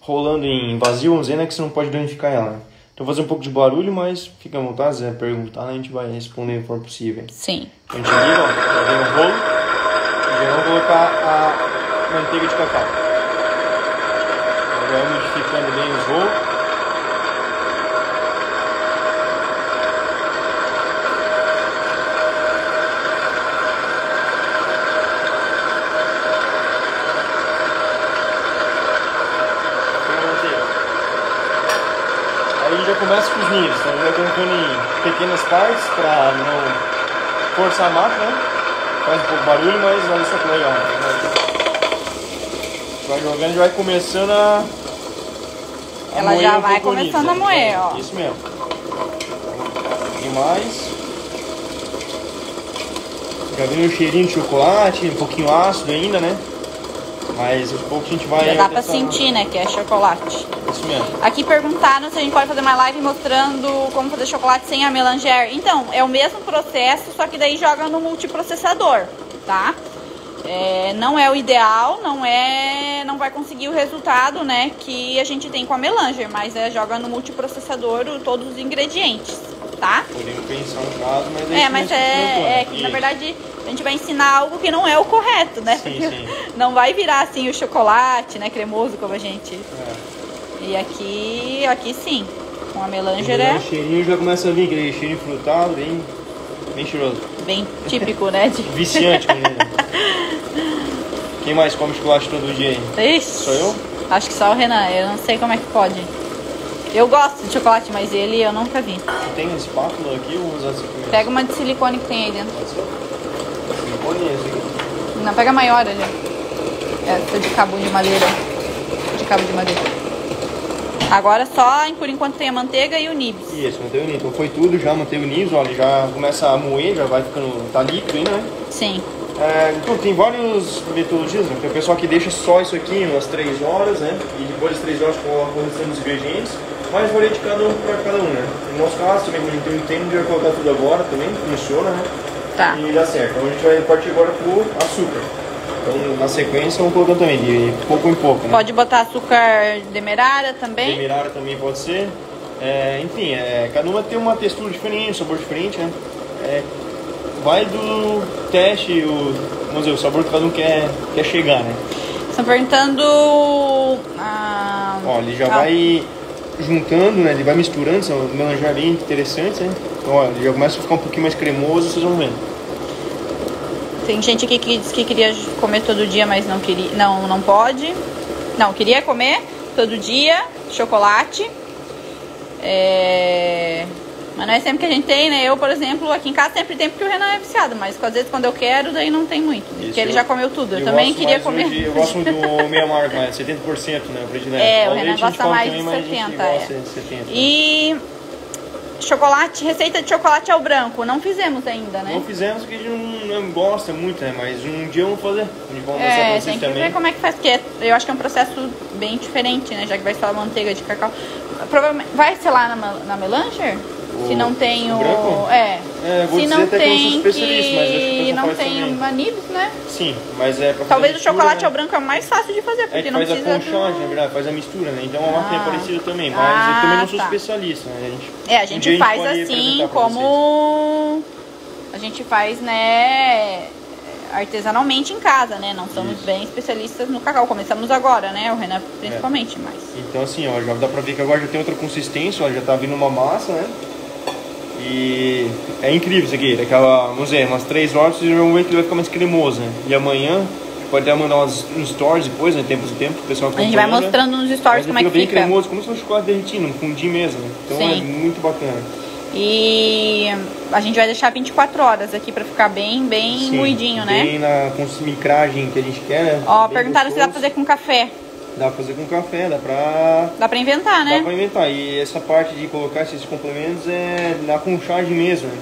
rolando em vazio, vamos dizer, né, que você não pode danificar ela. Né? Então fazer um pouco de barulho, mas fica à vontade, se quiser perguntar, né, a gente vai responder o que for possível. Sim. A gente liga, ó, tá vendo o rolo, e vamos colocar a manteiga de cacau. Agora vamos modificando bem os rolos. Começa com os níveis, então vai colocando em pequenas partes para não forçar a máquina, né? Faz um pouco de barulho, mas olha isso aqui, legal. Né? Vai jogando e vai começando a, a Ela moer já um vai começando níveis, a moer, né? Ó. Isso mesmo. E mais. Já vem o cheirinho de chocolate, um pouquinho ácido ainda, né? Mas aos poucos a gente vai... Já dá pra sentir, né, que é chocolate. Isso mesmo. Aqui perguntaram se a gente pode fazer uma live mostrando como fazer chocolate sem a melanger. Então, é o mesmo processo, só que daí joga no multiprocessador, tá? É, não é o ideal, não é... Não vai conseguir o resultado, né, que a gente tem com a melanger. Mas é, joga no multiprocessador todos os ingredientes, tá? Podemos pensar um caso, mas... É, mas é, é que, na verdade... A gente vai ensinar algo que não é o correto, né? Sim, sim. Não vai virar assim o chocolate, né? Cremoso, como a gente... É. E aqui, aqui sim, com a melanger é... O cheirinho já começa a vir, aquele cheirinho frutado, bem, bem cheiroso. Bem típico, né? De... Viciante. Quem mais come chocolate todo dia aí? Ixi, sou eu? Acho que só o Renan, eu não sei como é que pode. Eu gosto de chocolate, mas ele eu nunca vi. Tem uma espátula aqui ou usar assim? Pega uma de silicone que tem aí dentro. Pode ser? Não, pega maior ali. Essa de cabo de madeira. De cabo de madeira. Agora só, por enquanto, tem a manteiga e o nibs. Isso, manteiga e o nibs. Então foi tudo já, manteiga e o nibs, olha, já começa a moer, já vai ficando... Tá líquido ainda, né? Sim. É, então, tem várias metodologias, né? Tem o pessoal que deixa só isso aqui umas três horas, né? E depois das três horas coloca o restante dos ingredientes. Mas varia de cada um para cada um, né? No nosso caso também, a gente tem um tempo de colocar tudo agora também, funciona, né? Tá. E dá certo. Então a gente vai partir agora pro açúcar. Então na sequência vamos colocar também, de pouco em pouco. Né? Pode botar açúcar demerara também? Demerara também pode ser. É, enfim, é, cada uma tem uma textura diferente, um sabor diferente, né? É, vai do teste, o, vamos dizer, o sabor que cada um quer, quer chegar, né? Estão perguntando... Ah, ó, ele já ah. vai juntando, né? Ele vai misturando, são melanjar bem interessantes, né? Então, olha, já começa a ficar um pouquinho mais cremoso, vocês vão vendo. Tem gente aqui que diz que queria comer todo dia, mas não queria, não, não pode. Não, queria comer todo dia chocolate. É... Mas não é sempre que a gente tem, né? Eu, por exemplo, aqui em casa sempre tem porque o Renan é viciado, mas às vezes quando eu quero, daí não tem muito. Isso, porque ele eu, já comeu tudo. Eu, eu também queria comer. Hoje, eu gosto do meia marca, né? setenta por cento, né? O é, o, o Renan gosta mais de setenta por cento. É. setenta por cento. E... Chocolate, receita de chocolate ao branco, não fizemos ainda, né? Não fizemos porque a gente não, não gosta muito, né? Mas um dia vamos fazer. A gente vai mostrar pra vocês também. É, tem que ver como é que faz, porque eu acho que é um processo bem diferente, né? Já que vai só a manteiga de cacau. Provavelmente, vai ser lá na, na melanger? O, se não tem o... Branco? É. É, vou se dizer não até tem que eu sou especialista, que... mas acho que não tem uma nibs, né? Sim, mas é pra fazer Talvez mistura, o chocolate né? ao branco é o mais fácil de fazer, porque é que não faz precisa... Faz a conchagem, do... na verdade, faz a mistura, né? Então a máquina ah. é parecida também, mas ah, eu também não sou tá. especialista, né? A gente, é, a gente, um gente faz assim como... A gente faz, né... artesanalmente em casa, né? Não somos Isso. bem especialistas no cacau. Começamos agora, né? O Renan principalmente, é. mas... Então, assim, ó, já dá pra ver que agora já tem outra consistência, ó, já tá vindo uma massa, né? E é incrível isso aqui. Daqui a, vamos dizer, umas três horas, normalmente ele vai ficar mais cremoso, né? E amanhã... Pode até mandar uns stories depois, né? Tempos e tempos, o pessoal acompanha. A gente vai mostrando nos stories como é que fica. Fica bem cremoso, como se fosse chocolate derretido, um fundi mesmo. Então Sim. é muito bacana. E a gente vai deixar vinte e quatro horas aqui pra ficar bem, bem Sim, moidinho, bem né? Bem na consumicragem que a gente quer, né? Ó, bem perguntaram gostoso. Se dá pra fazer com café. Dá pra fazer com café, dá pra... Dá pra inventar, né? Dá pra inventar. E essa parte de colocar esses complementos é na conchagem mesmo, né?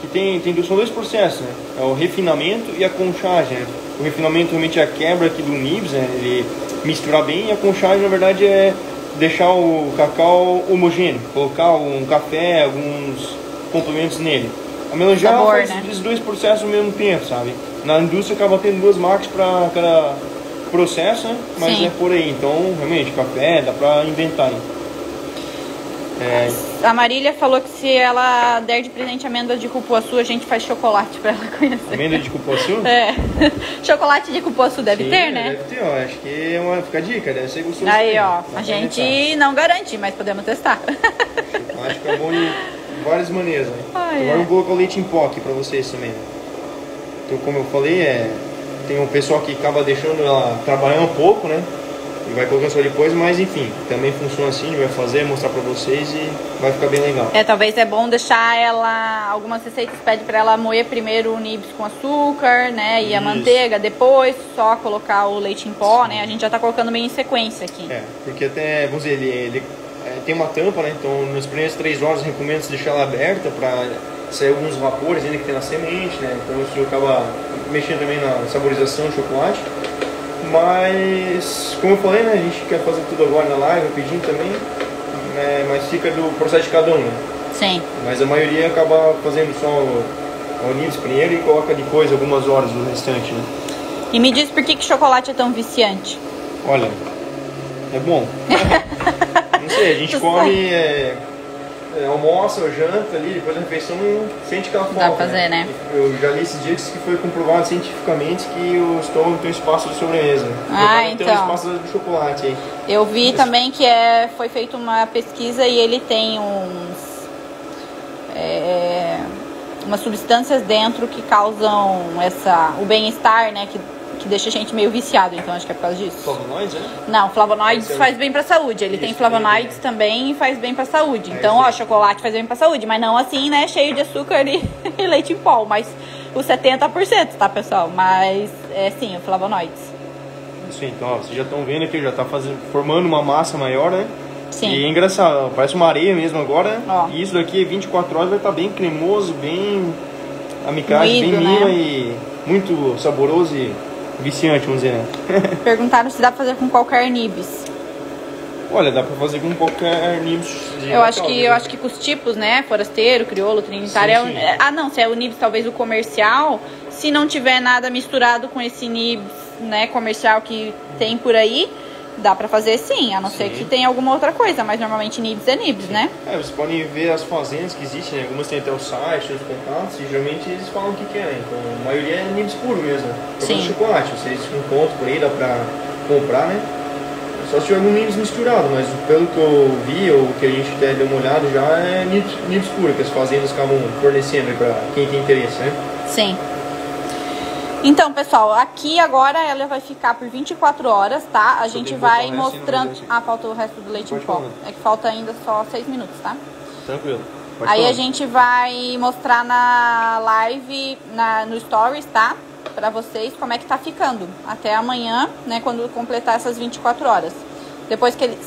Que tem, tem, são dois processos, né? É o refinamento e a conchagem, né? O refinamento realmente é a quebra aqui do nibs, né? Ele misturar bem, e a conchagem na verdade é deixar o cacau homogêneo, colocar um café, alguns complementos nele. A melangear faz né? esses dois processos ao mesmo tempo, sabe? Na indústria acaba tendo duas marcas para cada processo, né? Mas Sim. é por aí, então realmente café dá para inventar. Hein? É. A Marília falou que se ela der de presente amêndoa de cupuaçu, a gente faz chocolate pra ela conhecer. Amêndoa de cupuaçu? É. Chocolate de cupuaçu deve Sim, ter, né? Deve ter, ó. Acho que é uma... Fica a dica, deve ser gostoso. Aí, ó. A gente tentar. Não garante, mas podemos testar. Acho que é bom de várias maneiras, né? Ah, então, é. Agora eu vou colocar o leite em pó aqui pra vocês também. Então, como eu falei, é... tem um pessoal que acaba deixando ela trabalhar um pouco, né? E vai colocando só depois, mas enfim, também funciona assim, a gente vai fazer, mostrar pra vocês e vai ficar bem legal. É, talvez é bom deixar ela, algumas receitas pedem pra ela moer primeiro o nibs com açúcar, né, e Isso. a manteiga, depois só colocar o leite em pó, Sim. né, a gente já tá colocando meio em sequência aqui. É, porque até, vamos dizer, ele, ele é, tem uma tampa, né, então nas primeiras três horas eu recomendo deixar ela aberta pra sair alguns vapores ainda que tem na semente, né, então isso acaba mexendo também na saborização do chocolate. Mas, como eu falei, né, a gente quer fazer tudo agora na live, pedindo também, né, mas fica do processo de cada um, né? Sim. Mas a maioria acaba fazendo só o, o nibs primeiro e coloca depois algumas horas no restante, né? E me diz por que que chocolate é tão viciante? Olha, é bom. Não sei, a gente tu come, é, é, almoça ou janta ali, depois da refeição sente aquela fome. Dá pra fazer, né? né? Eu já li esses dias que foi comprovado cientificamente que o estômago tem um espaço de sobremesa. Ah, então. Tem um espaço de chocolate aí. Eu vi Mas... também que é, foi feita uma pesquisa e ele tem uns... É, umas substâncias dentro que causam essa, o bem-estar, né? Que, que deixa a gente meio viciado, então acho que é por causa disso. Flavonoides, né? Não, flavonoides ser... faz bem pra saúde. Ele Isso, tem flavonoides é. também e faz bem pra saúde. É, então, ó, é. chocolate faz bem pra saúde, mas não assim, né? Cheio de açúcar e, e leite em pó, mas os setenta por cento, tá, pessoal? Mas, é sim, o flavonoides. Isso, então, ó, vocês já estão vendo aqui, já tá fazendo, formando uma massa maior, né? Sim. E é engraçado, parece uma areia mesmo agora. Ó. E isso daqui, vinte e quatro horas, vai estar tá bem cremoso, bem amicado, bem mima, né? E muito saboroso e viciante, vamos dizer, né? Perguntaram se dá pra fazer com qualquer nibs. Olha, dá pra fazer com qualquer nibs de Eu, acho que, eu acho que com os tipos, né? Forasteiro, crioulo, trinitário. Sim, sim. É o... Ah, não, se é o nibs, talvez o comercial. Se não tiver nada misturado com esse nibs, né? Comercial que tem por aí, dá pra fazer sim. A não sim. ser que tenha alguma outra coisa, mas normalmente nibs é nibs, sim. né? É, vocês podem ver as fazendas que existem, né? Algumas têm até o site, os contatos, e geralmente eles falam o que querem. Então, a maioria é nibs puro mesmo. Sim. Chocolate, vocês encontram por aí, dá pra comprar, né? Só se tiver algum nibs misturado, mas pelo que eu vi, ou que a gente até deu uma olhada já, é nibs, nibs puro, que as fazendas acabam fornecendo pra quem tem interesse, né? Sim. Então, pessoal, aqui agora ela vai ficar por vinte e quatro horas, tá? A gente vai mostrando... Ah, falta o resto do leite em pó. É que falta ainda só seis minutos, tá? Tranquilo. Aí a gente vai mostrar na live, na, no Stories, tá? Pra vocês como é que tá ficando. Até amanhã, né? Quando completar essas vinte e quatro horas. Depois que ele,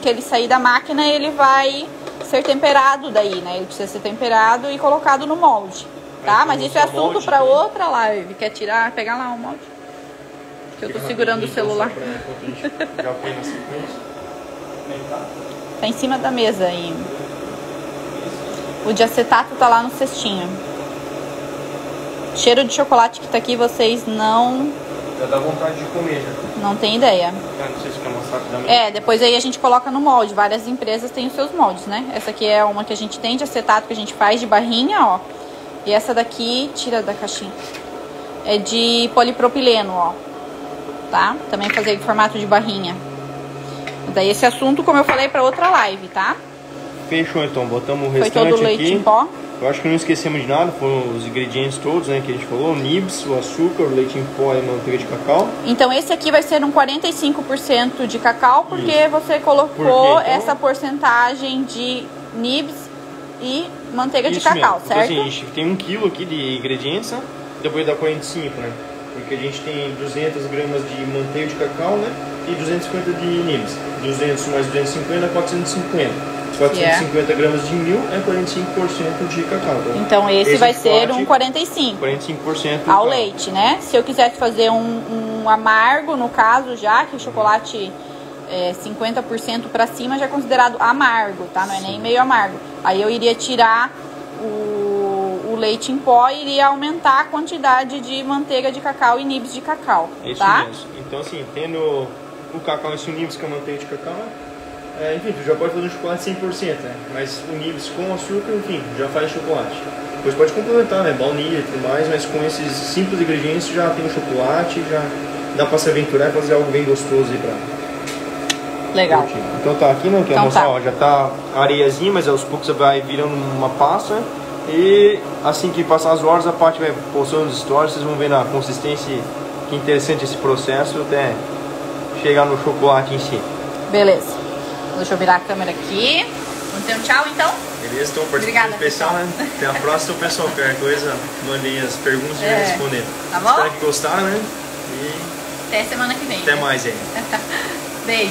que ele sair da máquina, ele vai ser temperado daí, né? Ele precisa ser temperado e colocado no molde. Tá, mas isso é assunto para outra live. Quer tirar, pegar lá um molde? Que eu tô segurando o celular. Tá em cima da mesa aí. O de acetato tá lá no cestinho. Cheiro de chocolate que tá aqui, vocês não... Já dá vontade de comer, já. Não tem ideia. Não sei se quer mostrar rapidamente. É, depois aí a gente coloca no molde. Várias empresas têm os seus moldes, né? Essa aqui é uma que a gente tem de acetato, que a gente faz de barrinha, ó. E essa daqui, tira da caixinha, é de polipropileno, ó. Tá? Também fazer em formato de barrinha. Daí esse assunto, como eu falei, pra outra live, tá? Fechou, então. Botamos o restante aqui. Foi todo o leite em pó. Eu acho que não esquecemos de nada, foram os ingredientes todos, né, que a gente falou, o nibs, o açúcar, o leite em pó e a manteiga de cacau. Então esse aqui vai ser um quarenta e cinco por cento de cacau, porque isso, você colocou Por quê, então? essa porcentagem de nibs e manteiga isso de cacau, mesmo. Certo? Então, assim, a gente tem um quilo aqui de ingredientes, né? Depois dá quarenta e cinco, né? Porque a gente tem duzentas gramas de manteiga de cacau, né? E duzentos e cinquenta de nibs. duzentos mais duzentos e cinquenta, quatrocentos e cinquenta. quatrocentos e cinquenta é. gramas de mil é quarenta e cinco por cento de cacau. Tá? Então esse, esse vai ser um quarenta e cinco por cento. quarenta e cinco por cento ao leite, né? Se eu quisesse fazer um, um amargo, no caso já, que chocolate é, cinquenta por cento pra cima já é considerado amargo, tá? Não é Sim. nem meio amargo. Aí eu iria tirar o, o leite em pó e iria aumentar a quantidade de manteiga de cacau e nibs de cacau, é isso tá? Mesmo. Então assim, tendo o cacau e o nibs que é a manteiga de cacau... É, enfim, tu já pode fazer um chocolate cem por cento, né? Mas o nibs com açúcar, enfim, já faz chocolate. Depois pode complementar, né? Baunilha e tudo mais, mas com esses simples ingredientes já tem o chocolate, já dá pra se aventurar e fazer algo bem gostoso aí pra... Legal. Então tá aqui, né? Que então, mostrar, tá. Ó, já tá areiazinha, mas aos poucos vai virando uma pasta, né? E assim que passar as horas, a parte vai postando os stories, vocês vão ver na consistência que interessante esse processo até chegar no chocolate em si. Beleza. Deixa eu virar a câmera aqui. Vamos ter um tchau, então? Beleza, então, participação especial, né? Até a próxima, pessoal. Qualquer coisa, mandem as perguntas e é. vão responder. Tá bom? Espero que gostaram, né? E... até semana que vem. Até né? mais, aí. Beijo.